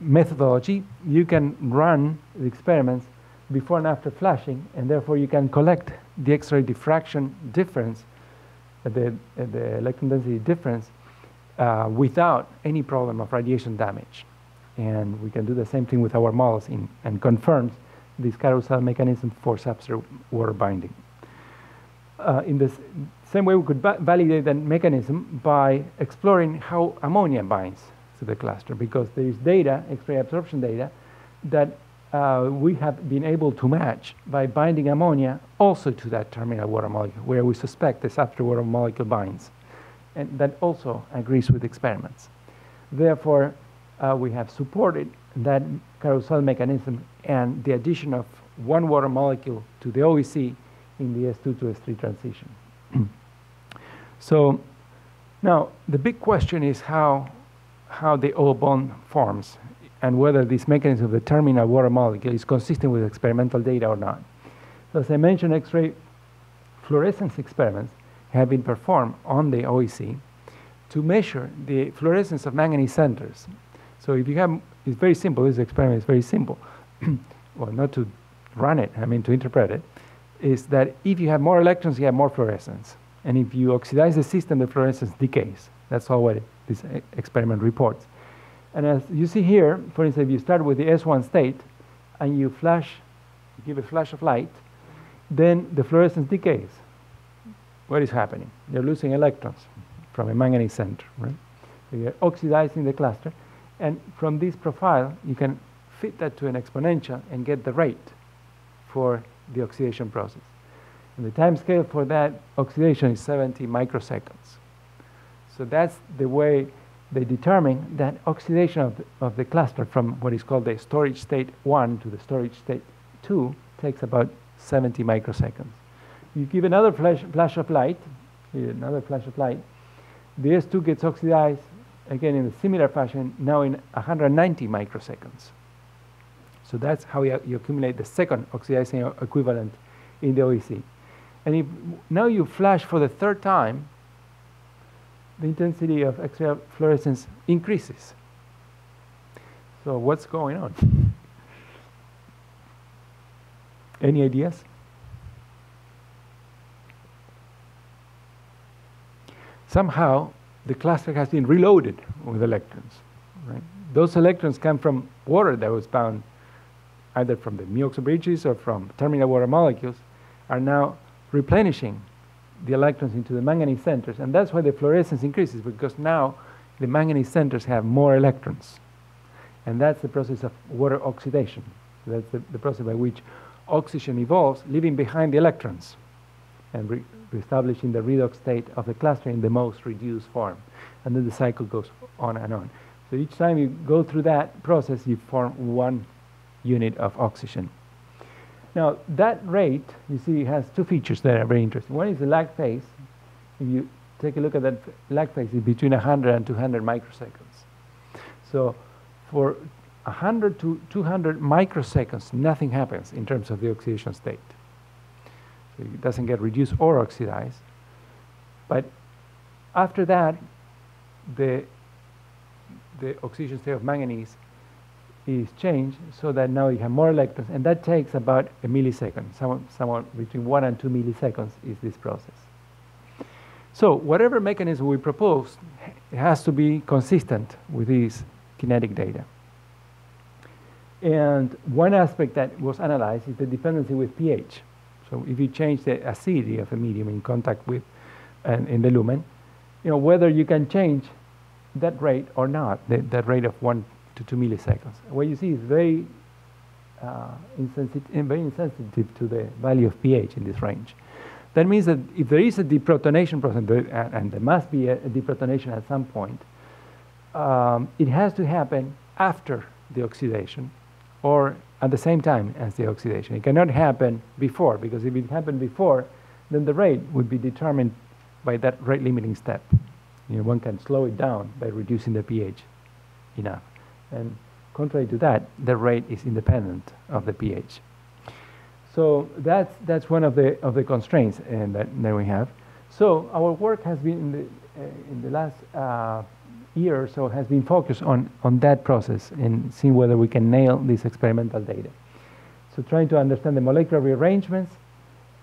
methodology, you can run the experiments before and after flashing, and therefore you can collect the X-ray diffraction difference, the electron density difference, without any problem of radiation damage. And we can do the same thing with our models and confirms this carousel mechanism for substrate water binding. In the same way, we could validate that mechanism by exploring how ammonia binds to the cluster, because there is data, X-ray absorption data, that we have been able to match by binding ammonia also to that terminal water molecule, where we suspect the substrate water molecule binds. And that also agrees with experiments. Therefore, we have supported that carousel mechanism and the addition of one water molecule to the OEC in the S2 to S3 transition. So now the big question is how the O bond forms and whether this mechanism of determining a water molecule is consistent with experimental data or not. So as I mentioned, X-ray fluorescence experiments have been performed on the OEC to measure the fluorescence of manganese centers. So if you have, it's very simple, this experiment is very simple. Well, not to run it, I mean to interpret it, is that if you have more electrons, you have more fluorescence. And if you oxidize the system, the fluorescence decays. That's all what this experiment reports. And as you see here, for instance, if you start with the S1 state and you flash, give a flash of light, then the fluorescence decays. What is happening? You're losing electrons from a manganese center, right? So you're oxidizing the cluster. And from this profile, you can fit that to an exponential and get the rate for the oxidation process. And the time scale for that oxidation is 70 microseconds. So that's the way they determine that oxidation of the cluster from what is called the storage state 1 to the storage state 2 takes about 70 microseconds. You give another flash of light, the S2 gets oxidized again in a similar fashion, now in 190 microseconds. So that's how you accumulate the second oxidizing equivalent in the OEC. And if now you flash for the third time, the intensity of X-ray fluorescence increases. So what's going on? Any ideas? Somehow, the cluster has been reloaded with electrons. Right? Those electrons come from water that was bound either from the mu-oxo bridges or from terminal water molecules, are now replenishing the electrons into the manganese centers. And that's why the fluorescence increases, because now the manganese centers have more electrons. And that's the process of water oxidation. So that's the process by which oxygen evolves, leaving behind the electrons and reestablishing the redox state of the cluster in the most reduced form. And then the cycle goes on and on. So each time you go through that process, you form one unit of oxygen. Now, that rate, you see, has two features that are very interesting. One is the lag phase. If you take a look at that lag phase, it's between 100 and 200 microseconds. So for 100 to 200 microseconds, nothing happens in terms of the oxidation state. So it doesn't get reduced or oxidized. But after that, the oxidation state of manganese is changed so that now you have more electrons, and that takes about a millisecond. Somewhere between 1 and 2 milliseconds is this process. So whatever mechanism we propose, it has to be consistent with these kinetic data. And one aspect that was analyzed is the dependency with pH. So if you change the acidity of a medium in contact with in the lumen, you know whether you can change that rate or not, that rate of 1 to 2 milliseconds. What you see is very insensitive to the value of pH in this range. That means that if there is a deprotonation process, and there must be a deprotonation at some point, it has to happen after the oxidation or at the same time as the oxidation. It cannot happen before, because if it happened before, then the rate would be determined by that rate limiting step. You know, one can slow it down by reducing the pH enough. And contrary to that, the rate is independent of the pH. So that's one of the constraints that we have. So our work has been in the last year or so has been focused on that process and seeing whether we can nail this experimental data. So trying to understand the molecular rearrangements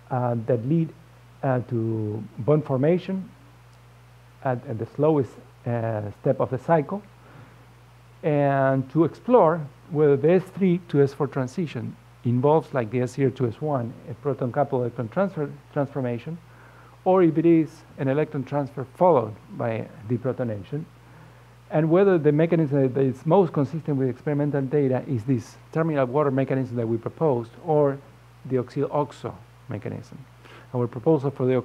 that lead to bond formation at the slowest step of the cycle, and to explore whether the S3 to S4 transition involves, like the S0 to S1, a proton-coupled electron transformation, or if it is an electron transfer followed by deprotonation, and whether the mechanism that is most consistent with experimental data is this terminal water mechanism that we proposed, or the oxyl-oxo mechanism. Our proposal for the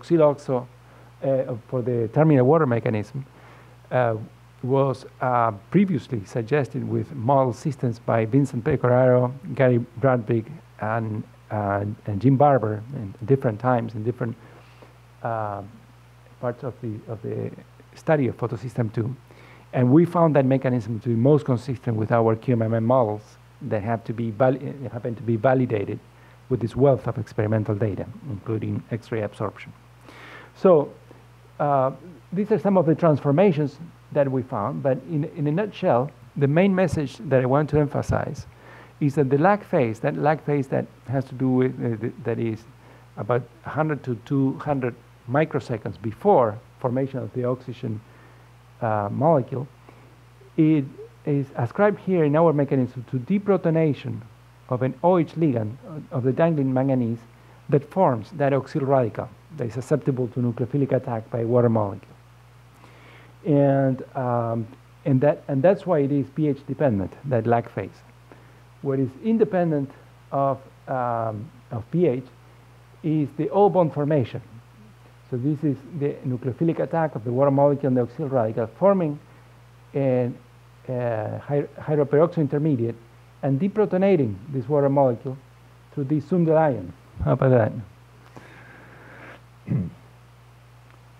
terminal water mechanism was previously suggested with model systems by Vincent Pecoraro, Gary Bradwick, and Jim Barber at different times in different parts of the study of Photosystem II. And we found that mechanism to be most consistent with our QMMM models that happen to be validated with this wealth of experimental data, including X-ray absorption. So these are some of the transformations that we found, but in a nutshell, the main message that I want to emphasize is that the lag phase that has to do with, that is about 100 to 200 microseconds before formation of the oxygen molecule, it is ascribed here in our mechanism to deprotonation of an OH ligand of the dangling manganese that forms that oxyl radical that is susceptible to nucleophilic attack by water molecule. And that's why it is pH dependent, that lag phase. What is independent of pH is the O bond formation. So this is the nucleophilic attack of the water molecule and the oxyl radical forming an hydroperoxo intermediate and deprotonating this water molecule through this zoomed ion. How about that?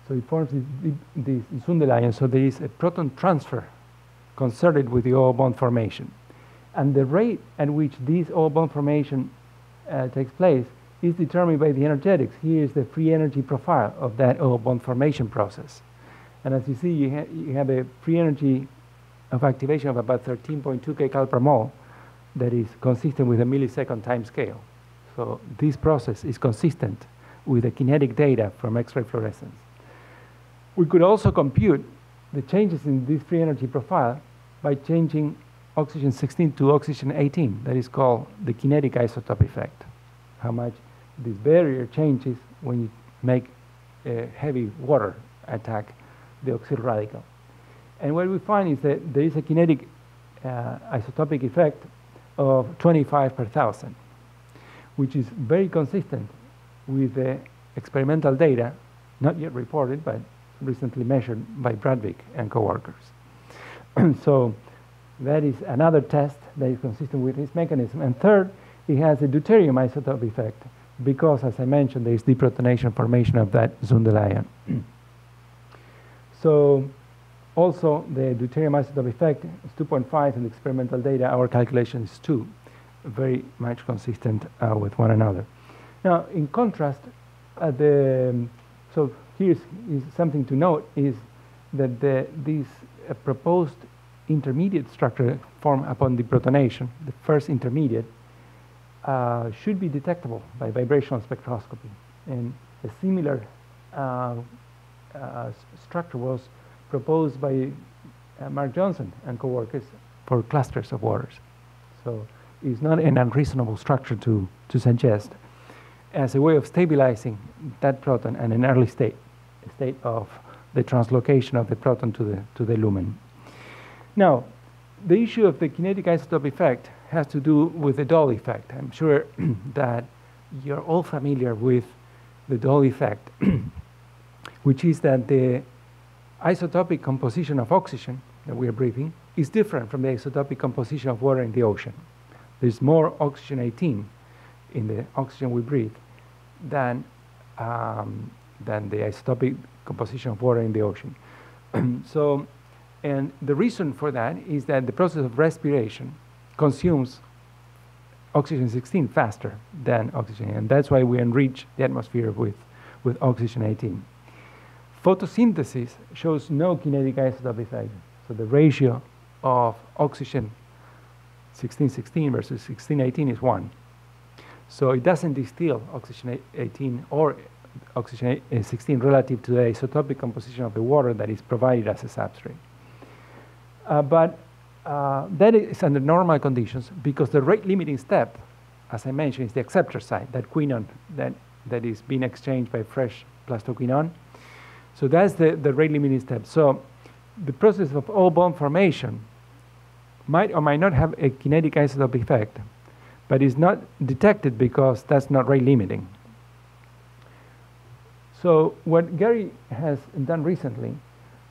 So it forms this Zundelion, so there is a proton transfer concerted with the O bond formation. And the rate at which this O bond formation takes place is determined by the energetics. Here is the free energy profile of that O bond formation process. And as you see, you have a free energy of activation of about 13.2 kcal per mole that is consistent with a millisecond time scale. So this process is consistent with the kinetic data from X-ray fluorescence. We could also compute the changes in this free energy profile by changing oxygen 16 to oxygen 18. That is called the kinetic isotope effect, how much this barrier changes when you make heavy water attack the oxyl radical. And what we find is that there is a kinetic isotopic effect of 25 per thousand, which is very consistent with the experimental data, not yet reported, but recently measured by Bradwick and coworkers. So that is another test that is consistent with this mechanism. And third, it has a deuterium isotope effect because, as I mentioned, there is deprotonation formation of that Zundelion. So also the deuterium isotope effect is 2.5 in the experimental data. Our calculation is 2, very much consistent with one another. Now, in contrast, so here's something to note, is that this proposed intermediate structure formed upon deprotonation, the first intermediate, should be detectable by vibrational spectroscopy. And a similar structure was proposed by Mark Johnson and coworkers for clusters of waters. So it's not an unreasonable structure to suggest as a way of stabilizing that proton in an early state, a state of the translocation of the proton to the lumen. Now, the issue of the kinetic isotope effect has to do with the Dole effect. I'm sure that you're all familiar with the Dole effect, which is that the isotopic composition of oxygen that we are breathing is different from the isotopic composition of water in the ocean. There's more oxygen 18 in the oxygen we breathe than the isotopic composition of water in the ocean. So, and the reason for that is that the process of respiration consumes oxygen 16 faster than oxygen, and that's why we enrich the atmosphere with oxygen 18. Photosynthesis shows no kinetic isotope effect, so the ratio of oxygen 1616 versus 1618 is 1. So it doesn't distill oxygen 18 or oxygen 16 relative to the isotopic composition of the water that is provided as a substrate. But that is under normal conditions because the rate limiting step, as I mentioned, is the acceptor side, that quinone that is being exchanged by fresh plastoquinone. So that's the rate limiting step. So the process of O bond formation might or might not have a kinetic isotope effect, but it's not detected because that's not rate limiting. So what Gary has done recently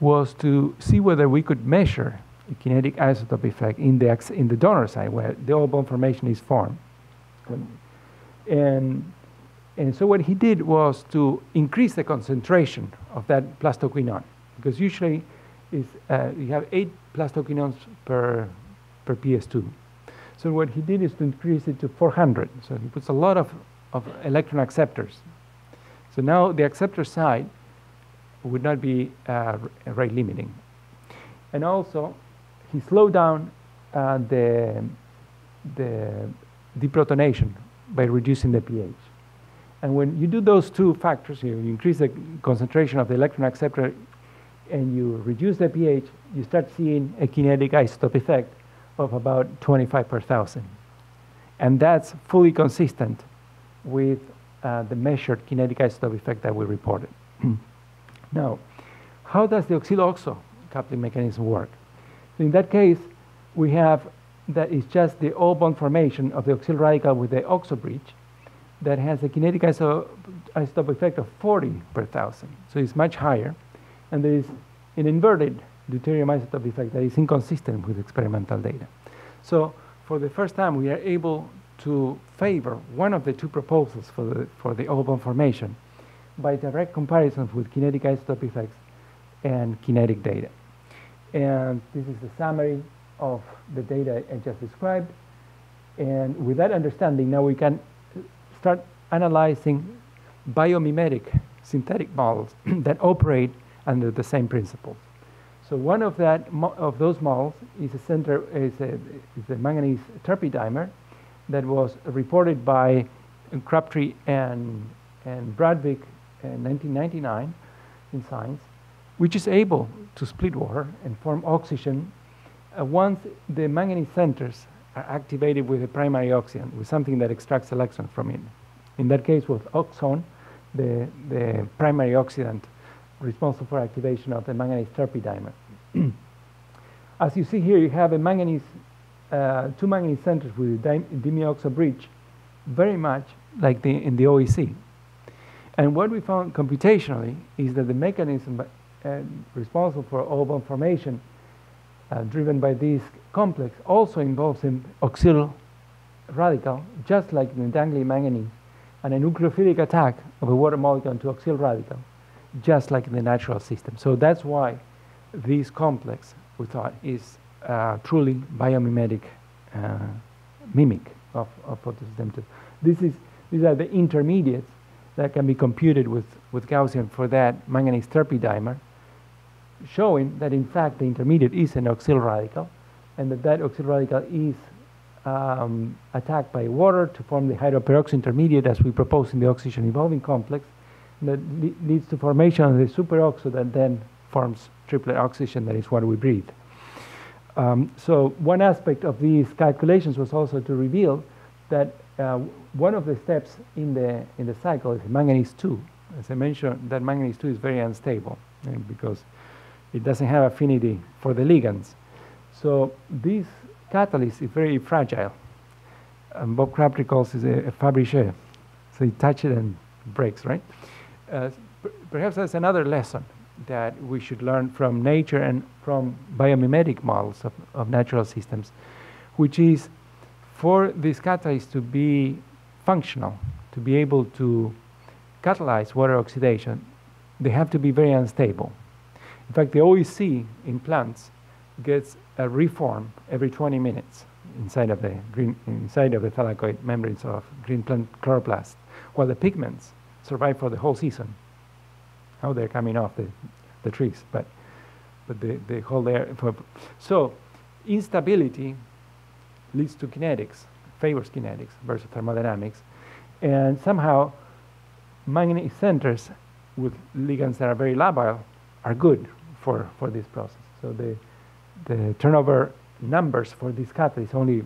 was to see whether we could measure the kinetic isotope effect index in the donor site where the oil bond formation is formed. And so what he did was to increase the concentration of that plastoquinone, because usually you have 8 plastoquinones per PS2. So what he did is to increase it to 400. So he puts a lot of electron acceptors. So now the acceptor side would not be rate limiting. And also, he slowed down the deprotonation by reducing the pH. And when you do those two factors, you increase the concentration of the electron acceptor and you reduce the pH, you start seeing a kinetic isotope effect of about 25 per thousand. And that's fully consistent with the measured kinetic isotope effect that we reported. Now, how does the oxyl-oxo coupling mechanism work? In that case, we have that it's just the O bond formation of the oxyl radical with the oxo bridge that has a kinetic isotope effect of 40 per thousand. So it's much higher. And there is an inverted deuterium isotope effect that is inconsistent with experimental data. So for the first time, we are able to favor one of the two proposals for the O bond formation by direct comparisons with kinetic isotope effects and kinetic data. And this is the summary of the data I just described. And with that understanding, now we can start analyzing biomimetic synthetic models that operate under the same principles. So one of those models is a manganese terpidimer that was reported by Crabtree and Bradwick in 1999 in Science, which is able to split water and form oxygen once the manganese centers are activated with a primary oxidant, with something that extracts electrons from it. In that case, with oxone, the primary oxidant responsible for activation of the manganese terpidimer. As you see here, you have a manganese, two manganese centers with a dimeoxo bridge, very much like in the OEC. And what we found computationally is that the mechanism responsible for O bond formation driven by this complex also involves an oxyl radical, just like in the dangly manganese, and a nucleophilic attack of a water molecule to oxyl radical, just like in the natural system. So that's why this complex, we thought, is truly biomimetic mimic of Photosystem II. These are the intermediates that can be computed with Gaussian for that manganese terpidimer, showing that in fact the intermediate is an oxyl radical, and that oxyl radical is attacked by water to form the hydroperoxy intermediate as we propose in the oxygen evolving complex, that leads to formation of the superoxo that then forms triplet oxygen, that is what we breathe. So one aspect of these calculations was also to reveal that one of the steps in the cycle is manganese 2. As I mentioned, that manganese 2 is very unstable because it doesn't have affinity for the ligands. So this catalyst is very fragile. And Bob Crabtree calls it a fabriqué. So you touch it and it breaks, right? Perhaps that's another lesson that we should learn from nature and from biomimetic models of natural systems, which is for this catalyst to be functional, to be able to catalyze water oxidation, they have to be very unstable. In fact, the OEC in plants gets a reform every 20 minutes inside of the thylakoid membranes of green plant chloroplasts, while the pigments survive for the whole season. How they're coming off the trees, but the whole air. So instability leads to kinetics, favors kinetics versus thermodynamics, and somehow manganese centers with ligands that are very labile are good for this process. So the turnover numbers for this catalyst is only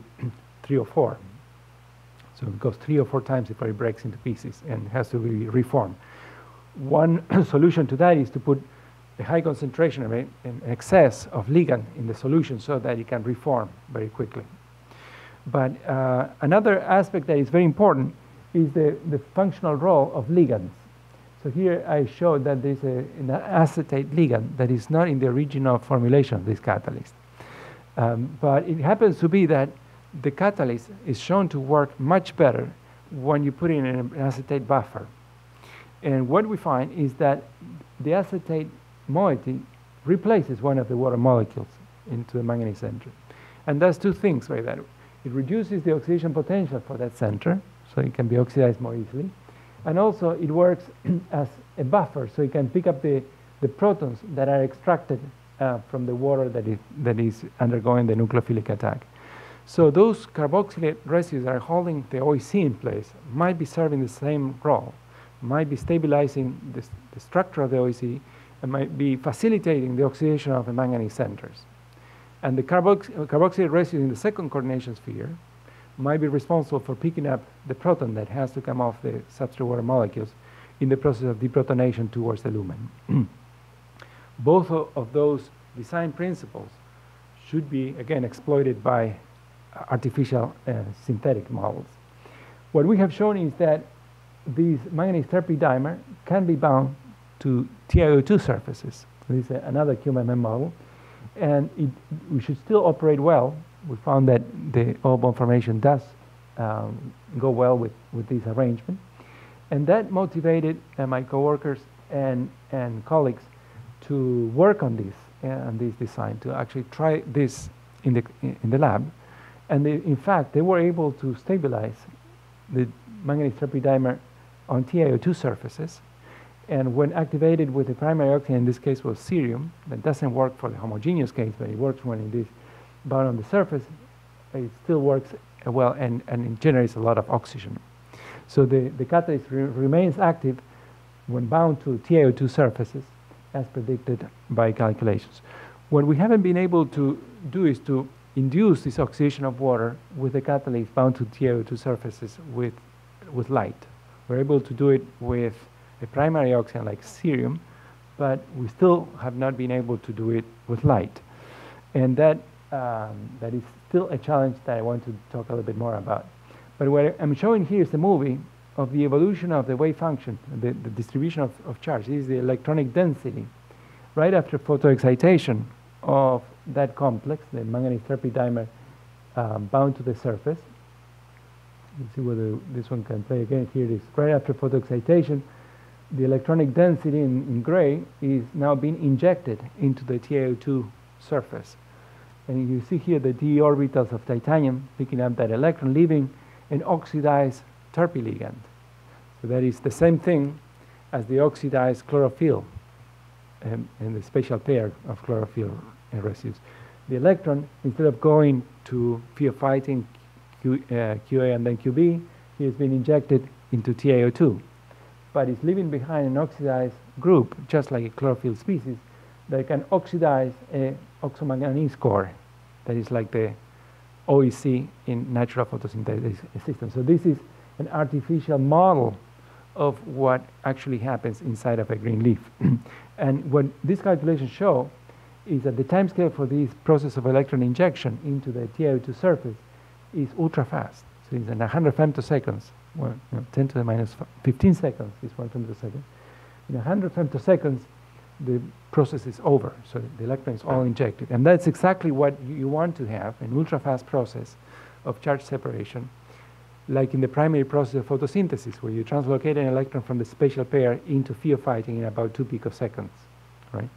3 or 4. So it goes 3 or 4 times before it breaks into pieces and has to be reformed. One solution to that is to put a high concentration of an excess of ligand in the solution so that it can reform very quickly. But another aspect that is very important is the functional role of ligands. So here I showed that there's an acetate ligand that is not in the original formulation of this catalyst. But it happens to be that the catalyst is shown to work much better when you put in an acetate buffer. And what we find is that the acetate moiety replaces one of the water molecules into the manganese center. And does two things by that. It reduces the oxidation potential for that center, so it can be oxidized more easily. And also it works as a buffer, so it can pick up the protons that are extracted from the water that is undergoing the nucleophilic attack. So those carboxylate residues that are holding the OEC in place might be serving the same role, might be stabilizing the structure of the OEC, and might be facilitating the oxidation of the manganese centers. And the carboxylate residue in the second coordination sphere might be responsible for picking up the proton that has to come off the substrate water molecules in the process of deprotonation towards the lumen. Both of those design principles should be, again, exploited by artificial synthetic models. What we have shown is that this manganese therapy dimer can be bound to TiO2 surfaces. This is another QMMM model. And we should still operate well. We found that the oil bond formation does go well with this arrangement. And that motivated my coworkers and colleagues to work on this design, to actually try this in the lab. And in fact, they were able to stabilize the manganese therapy dimer on TiO2 surfaces. And when activated with the primary oxygen, in this case was cerium, that doesn't work for the homogeneous case, but it works when it is bound on the surface, it still works well and it generates a lot of oxygen. So the catalyst remains active when bound to TiO2 surfaces, as predicted by calculations. What we haven't been able to do is to induce this oxidation of water with the catalyst bound to TiO2 surfaces with light. We're able to do it with a primary oxygen like cerium, but we still have not been able to do it with light. And that is still a challenge that I want to talk a little bit more about. But what I'm showing here is the movie of the evolution of the wave function, the distribution of charge. This is the electronic density right after photoexcitation of that complex, the manganese therapy dimer bound to the surface. Let's see whether this one can play again. Here it is. Right after photoexcitation, the electronic density in gray is now being injected into the TiO2 surface. And you see here the d orbitals of titanium picking up that electron, leaving an oxidized terpy ligand. So that is the same thing as the oxidized chlorophyll and the spatial pair of chlorophyll residues. The electron, instead of going to pheophytin QA and then QB, it has been injected into TiO2. But it's leaving behind an oxidized group, just like a chlorophyll species, that can oxidize an oxomanganese core that is like the OEC in natural photosynthetic systems. So this is an artificial model of what actually happens inside of a green leaf. And what these calculations show is that the time scale for this process of electron injection into the TiO2 surface is ultra fast. So it's in 100 femtoseconds. Well, no, 10 to the minus 15 seconds is 1 femtosecond. In 100 femtoseconds, the process is over. So the electron is all injected. And that's exactly what you want to have, an ultra-fast process of charge separation, like in the primary process of photosynthesis, where you translocate an electron from the spatial pair into pheophytin in about 2 picoseconds. Right?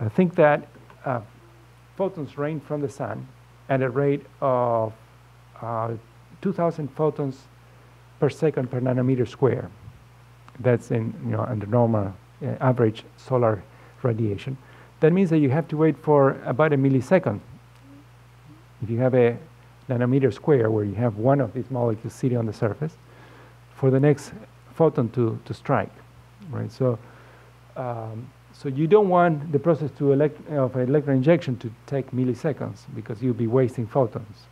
I think that photons rain from the sun at a rate of 2,000 photons per second per nanometer square. That's in, you know, under normal average solar radiation. That means that you have to wait for about a millisecond. If you have a nanometer square where you have one of these molecules sitting on the surface, for the next photon to strike, right? So, so you don't want the process of electron injection to take milliseconds because you'll be wasting photons.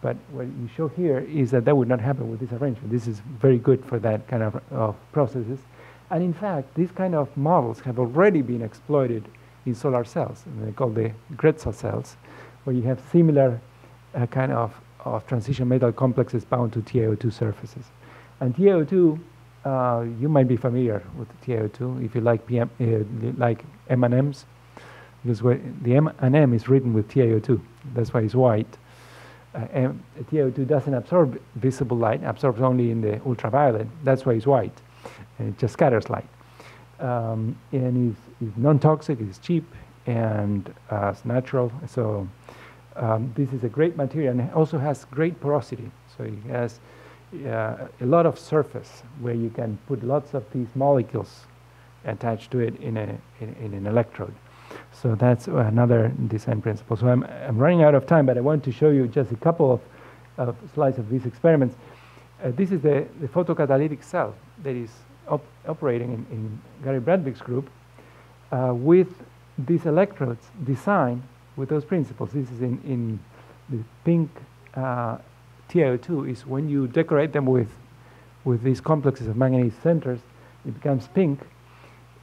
But what you show here is that that would not happen with this arrangement. This is very good for that kind of processes. And in fact, these kind of models have already been exploited in solar cells, and they're called the Crystal cells, where you have similar kind of transition metal complexes bound to TiO2 surfaces. And TiO2 You might be familiar with TiO2 if you like M&Ms, because the M&M is written with TiO2. That's why it's white. And TiO2 doesn't absorb visible light; absorbs only in the ultraviolet. That's why it's white, and it just scatters light. And it's non-toxic. It's cheap and it's natural. So this is a great material, and it also has great porosity. So it has a lot of surface where you can put lots of these molecules attached to it in an electrode. So that's another design principle. So I'm running out of time, but I want to show you just a couple of slides of these experiments. This is the photocatalytic cell that is operating in Gary Bradwick's group with these electrodes designed with those principles. This is in the pink TiO2 is when you decorate them with these complexes of manganese centers, it becomes pink.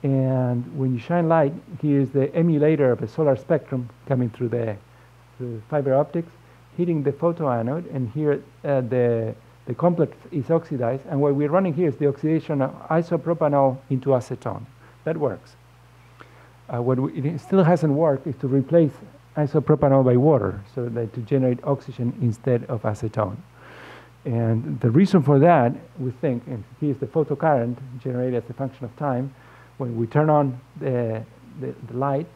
And when you shine light, here's the emulator of a solar spectrum coming through the fiber optics, hitting the photoanode, and here the complex is oxidized. And what we're running here is the oxidation of isopropanol into acetone. That works. It still hasn't worked is to replace isopropanol by water, so that to generate oxygen instead of acetone. And the reason for that, we think, and here's the photocurrent generated as a function of time. When we turn on the light,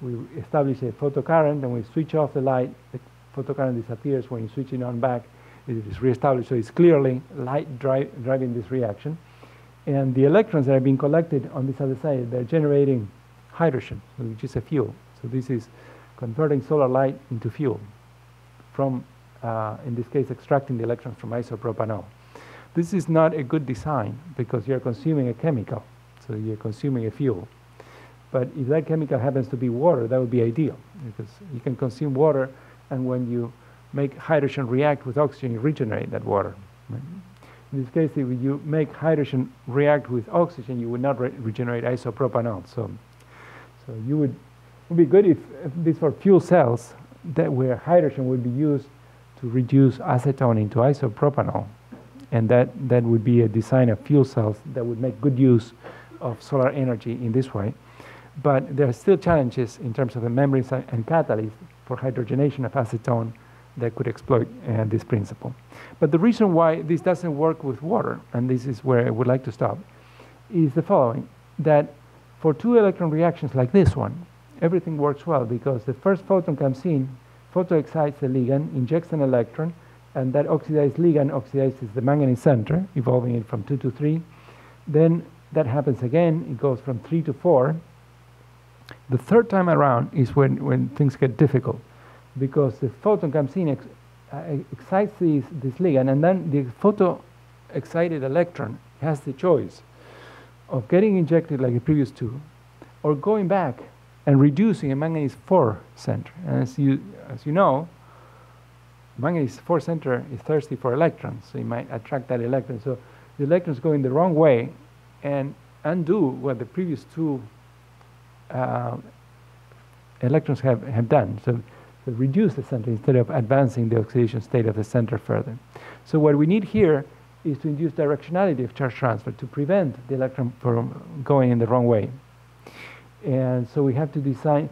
we establish a photocurrent, and we switch off the light, the photocurrent disappears. When you switch it on back, it is reestablished. So it's clearly light driving this reaction. And the electrons that are being collected on this other side, they're generating hydrogen, which is a fuel. So this is converting solar light into fuel from, in this case, extracting the electrons from isopropanol. This is not a good design because you're consuming a chemical. So you're consuming a fuel. But if that chemical happens to be water, that would be ideal, because you can consume water, and when you make hydrogen react with oxygen, you regenerate that water. Right? In this case, if you make hydrogen react with oxygen, you would not regenerate isopropanol. So you would be good if these were fuel cells that where hydrogen would be used to reduce acetone into isopropanol. And that would be a design of fuel cells that would make good use of solar energy in this way. But there are still challenges in terms of the membranes and catalysts for hydrogenation of acetone that could exploit this principle. But the reason why this doesn't work with water, and this is where I would like to stop, is the following, that for two electron reactions like this one, everything works well because the first photon comes in, photoexcites the ligand, injects an electron, and that oxidized ligand oxidizes the manganese center, evolving it from 2 to 3. Then that happens again. It goes from 3 to 4. The third time around is when things get difficult, because the photon comes in, excites this ligand, and then the photo-excited electron has the choice of getting injected like the previous two, or going back and reducing a manganese 4 center. And as you know, manganese 4 center is thirsty for electrons, so it might attract that electron. So the electrons go in the wrong way and undo what the previous two electrons have done. So they reduce the center instead of advancing the oxidation state of the center further. So what we need here is to induce directionality of charge transfer to prevent the electron from going in the wrong way. And so we have to design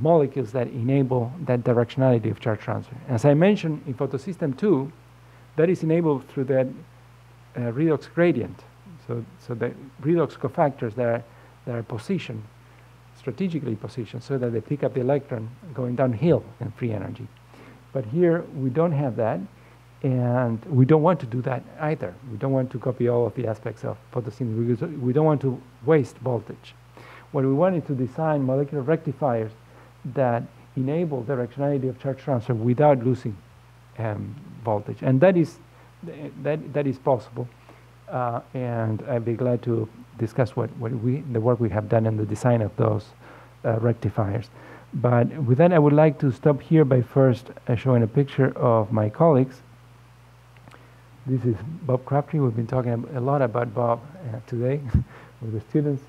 molecules that enable that directionality of charge transfer. As I mentioned in Photosystem II, that is enabled through that redox gradient. So the redox cofactors that are positioned, strategically positioned, so that they pick up the electron going downhill in free energy. But here we don't have that, and we don't want to do that either. We don't want to copy all of the aspects of photosynthesis. We don't want to waste voltage. What we want is to design molecular rectifiers that enable directionality of charge transfer without losing voltage, and that is possible. And I'd be glad to discuss the work we have done in the design of those rectifiers. But with that, I would like to stop here by first showing a picture of my colleagues. This is Bob Crabtree. We've been talking a lot about Bob today with the students.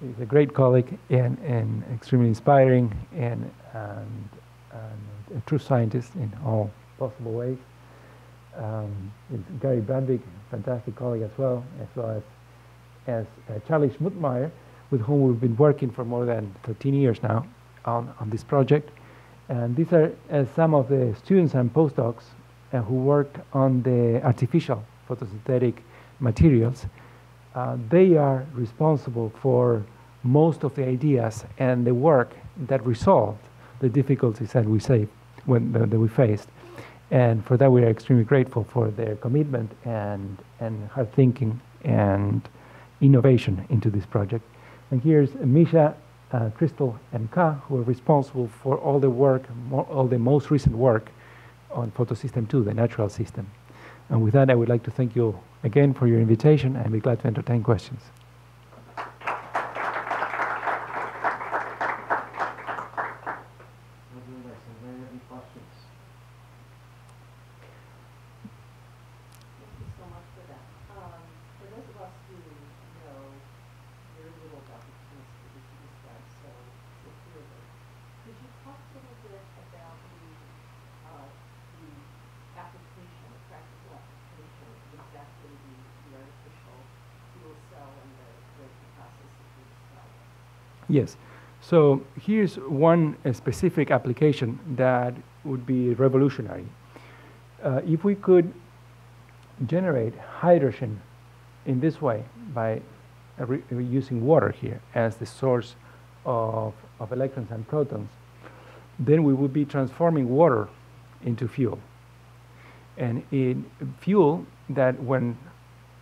He's a great colleague and extremely inspiring and a true scientist in all possible ways. with Gary Bradwick, fantastic colleague as well as Charlie Schmutmeyer, with whom we've been working for more than 13 years now on this project. And these are some of the students and postdocs who work on the artificial photosynthetic materials. They are responsible for most of the ideas and the work that resolved the difficulties that we faced. And for that, we are extremely grateful for their commitment and hard thinking and innovation into this project. And here's Misha, Crystal, and Ka, who are responsible for all the work, all the most recent work on Photosystem II, the natural system. And with that, I would like to thank you again for your invitation, and be glad to entertain questions. Yes. So here's one specific application that would be revolutionary. If we could generate hydrogen in this way by using water here as the source of electrons and protons, then we would be transforming water into fuel. And in fuel that when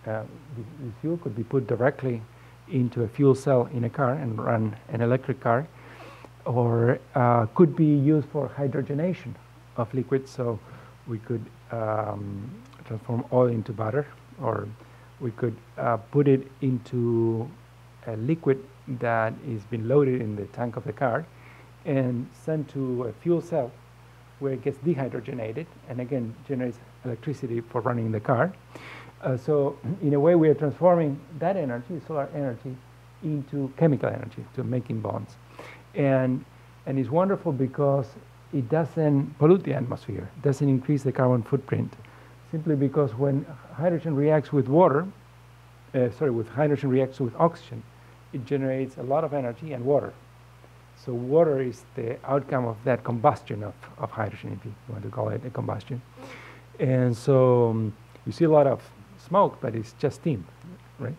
the fuel could be put directly into a fuel cell in a car and run an electric car, or could be used for hydrogenation of liquids. So we could transform oil into butter, or we could put it into a liquid that is been loaded in the tank of the car and sent to a fuel cell where it gets dehydrogenated and again generates electricity for running the car. So in a way, we are transforming that energy, solar energy, into chemical energy, to making bonds. And it's wonderful because it doesn't pollute the atmosphere, doesn't increase the carbon footprint, simply because when hydrogen reacts with water, hydrogen reacts with oxygen, it generates a lot of energy and water. So water is the outcome of that combustion of hydrogen, if you want to call it a combustion. And so you see a lot of smoke, but it's just steam, right?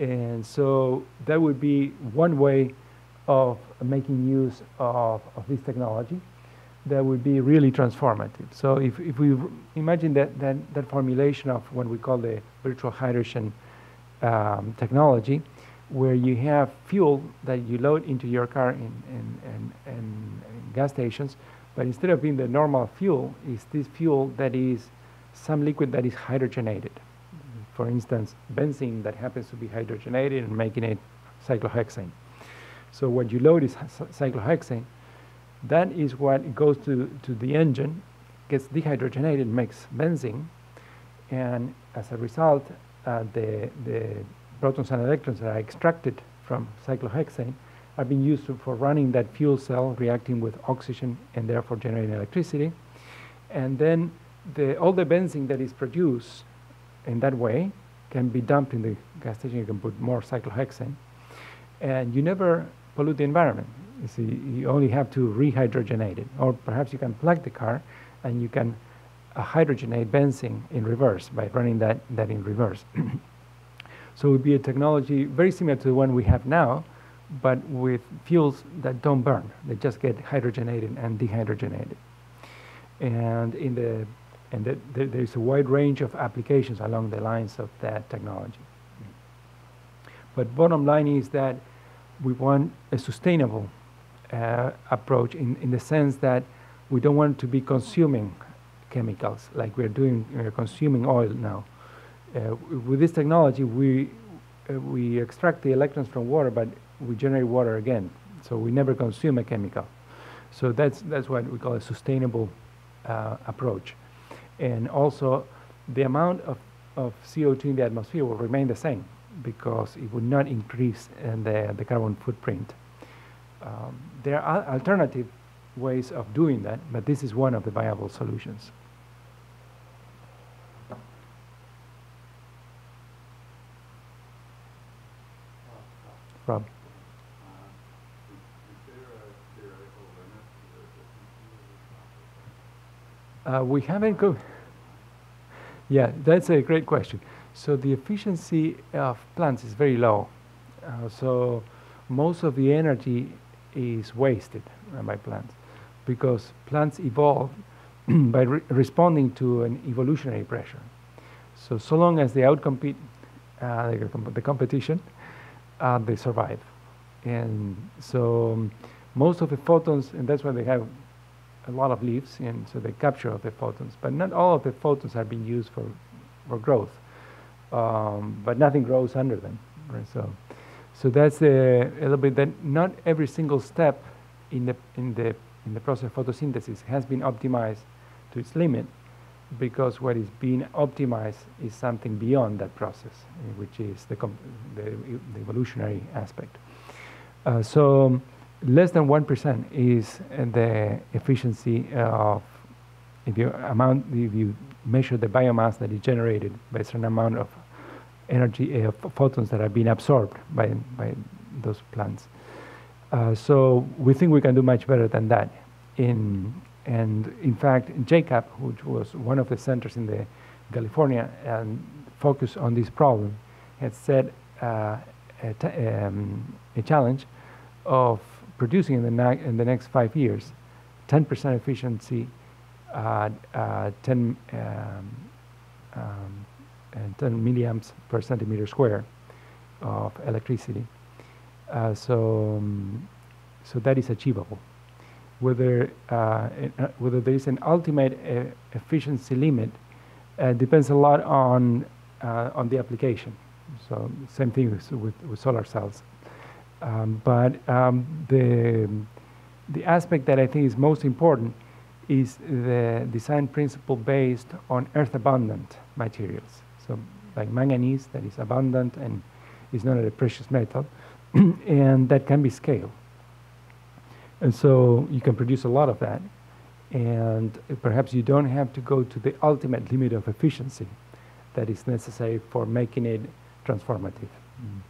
And so that would be one way of making use of this technology that would be really transformative. So if we imagine that formulation of what we call the virtual hydrogen technology, where you have fuel that you load into your car in gas stations, but instead of being the normal fuel, it's this fuel that is some liquid that is hydrogenated. For instance, benzene that happens to be hydrogenated and making it cyclohexane. So what you load is cyclohexane. That is what goes to the engine, gets dehydrogenated, makes benzene. And as a result, the protons and electrons that are extracted from cyclohexane are being used for running that fuel cell, reacting with oxygen and therefore generating electricity. And then all the benzene that is produced in that way can be dumped in the gas station. You can put more cyclohexane, and you never pollute the environment. You see, you only have to rehydrogenate it, or perhaps you can plug the car and you can hydrogenate benzene in reverse by running that in reverse. So it would be a technology very similar to the one we have now, but with fuels that don't burn. They just get hydrogenated and dehydrogenated. And there's a wide range of applications along the lines of that technology. But bottom line is that we want a sustainable approach in the sense that we don't want to be consuming chemicals like we're doing. We're consuming oil now. With this technology, we extract the electrons from water, but we generate water again. So we never consume a chemical. So that's what we call a sustainable approach. And also the amount of CO2 in the atmosphere will remain the same because it would not increase in the carbon footprint. There are alternative ways of doing that, but this is one of the viable solutions. Rob. We haven't come. Yeah, that's a great question. So the efficiency of plants is very low. So most of the energy is wasted by plants because plants evolve by responding to an evolutionary pressure. So long as they outcompete the competition, they survive. And so most of the photons, and that's why they have a lot of leaves, and so they capture the photons. But not all of the photons are being used for growth. But nothing grows under them. Right? So that's a little bit that not every single step in the process of photosynthesis has been optimized to its limit, because what is being optimized is something beyond that process, which is the evolutionary aspect. So less than 1% is the efficiency of, if you measure the biomass that is generated by a certain amount of energy, photons that are being absorbed by those plants. So we think we can do much better than that. And in fact, Jacob, which was one of the centers in the California and focused on this problem, had set a challenge of producing in the next 5 years 10% efficiency, 10 milliamps per centimeter square of electricity. So that is achievable. Whether there is an ultimate efficiency limit depends a lot on the application. So same thing with solar cells. But the aspect that I think is most important is the design principle based on earth abundant materials. So like manganese that is abundant and is not a precious metal, and that can be scaled. And so you can produce a lot of that, and perhaps you don't have to go to the ultimate limit of efficiency that is necessary for making it transformative. Mm.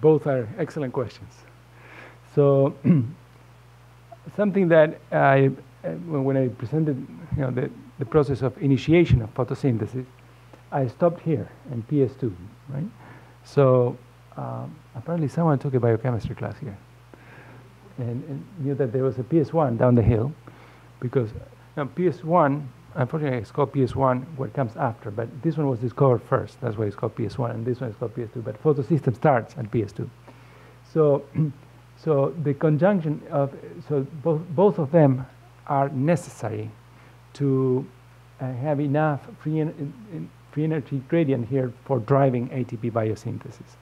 Both are excellent questions. So something that when I presented the process of initiation of photosynthesis, I stopped here in PS2, right? So apparently someone took a biochemistry class here and knew that there was a PS1 down the hill, because now PS1, unfortunately it's called PS1 what comes after, but this one was discovered first, that's why it's called PS1, and this one is called PS2, but photosystem starts at PS2. So the conjunction of, both of them are necessary to have enough free energy gradient here for driving ATP biosynthesis.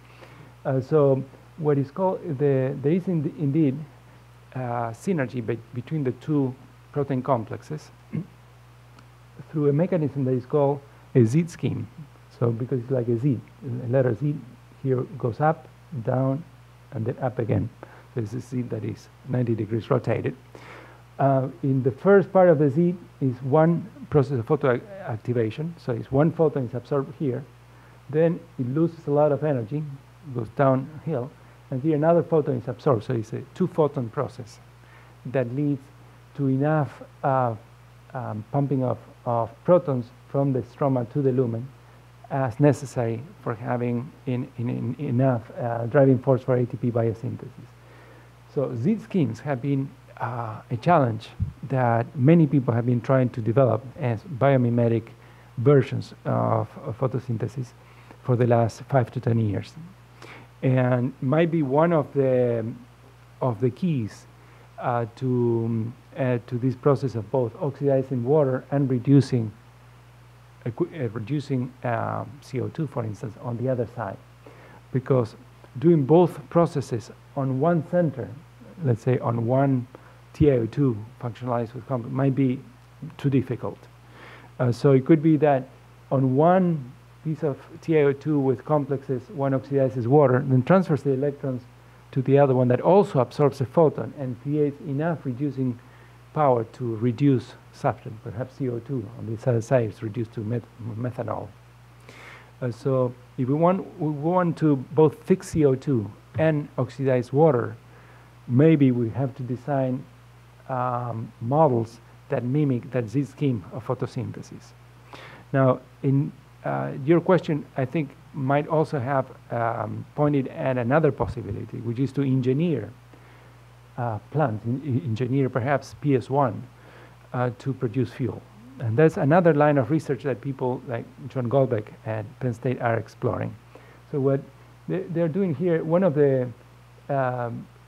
So what is called, there is indeed synergy between the two protein complexes through a mechanism that is called a Z scheme. So because it's like a Z, a letter Z here goes up, down, and then up again. There's a Z that is 90 degrees rotated. In the first part of the Z is one process of photoactivation. So it's one photon is absorbed here. Then it loses a lot of energy, goes downhill, and here another photon is absorbed. So it's a two-photon process that leads to enough pumping of protons from the stroma to the lumen as necessary for having enough driving force for ATP biosynthesis. So Z schemes have been a challenge that many people have been trying to develop as biomimetic versions of photosynthesis for the last 5 to 10 years, and might be one of the keys to this process of both oxidizing water and reducing CO2, for instance, on the other side. Because doing both processes on one center, let's say on one TiO2 functionalized with complex might be too difficult. So it could be that on one piece of TiO2 with complexes, one oxidizes water, and then transfers the electrons to the other one that also absorbs a photon and creates enough reducing power to reduce substance. Perhaps CO2 on this other side is reduced to methanol. So if we want to both fix CO2 and oxidize water, maybe we have to design models that mimic that Z scheme of photosynthesis. Now, in your question, I think, might also have pointed at another possibility, which is to engineer plants, engineer perhaps PS1 to produce fuel. And that's another line of research that people like John Goldbeck at Penn State are exploring. So what they're doing here, one of the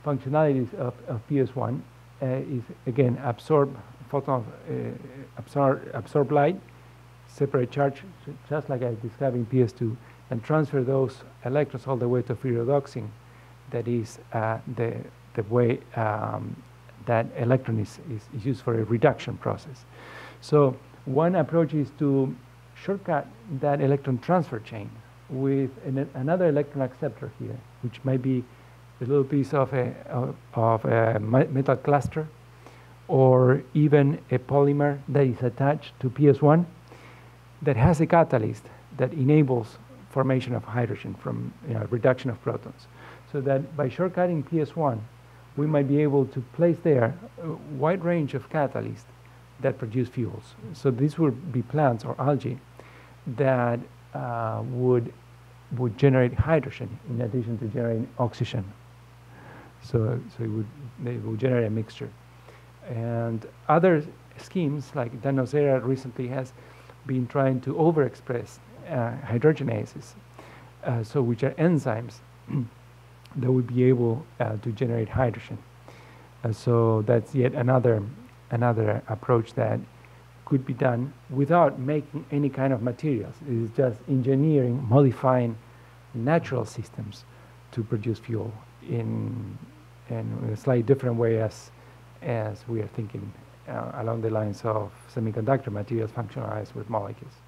functionalities of PS1 is, again, absorb photons, absorb light, separate charge, just like I described in PS2, and transfer those electrons all the way to ferredoxin. That is the way that electron is used for a reduction process. So one approach is to shortcut that electron transfer chain with another electron acceptor here, which might be a little piece of a metal cluster, or even a polymer that is attached to PS1 that has a catalyst that enables formation of hydrogen from reduction of protons. So that by shortcutting PS1, we might be able to place there a wide range of catalysts that produce fuels. So these would be plants or algae that would generate hydrogen in addition to generating oxygen. So they would generate a mixture. And other schemes, like Dannosera recently has been trying to overexpress hydrogenases, which are enzymes that would be able to generate hydrogen. So that's yet another approach that could be done without making any kind of materials. It is just engineering, modifying natural systems to produce fuel in a slightly different way as we are thinking along the lines of semiconductor materials functionalized with molecules.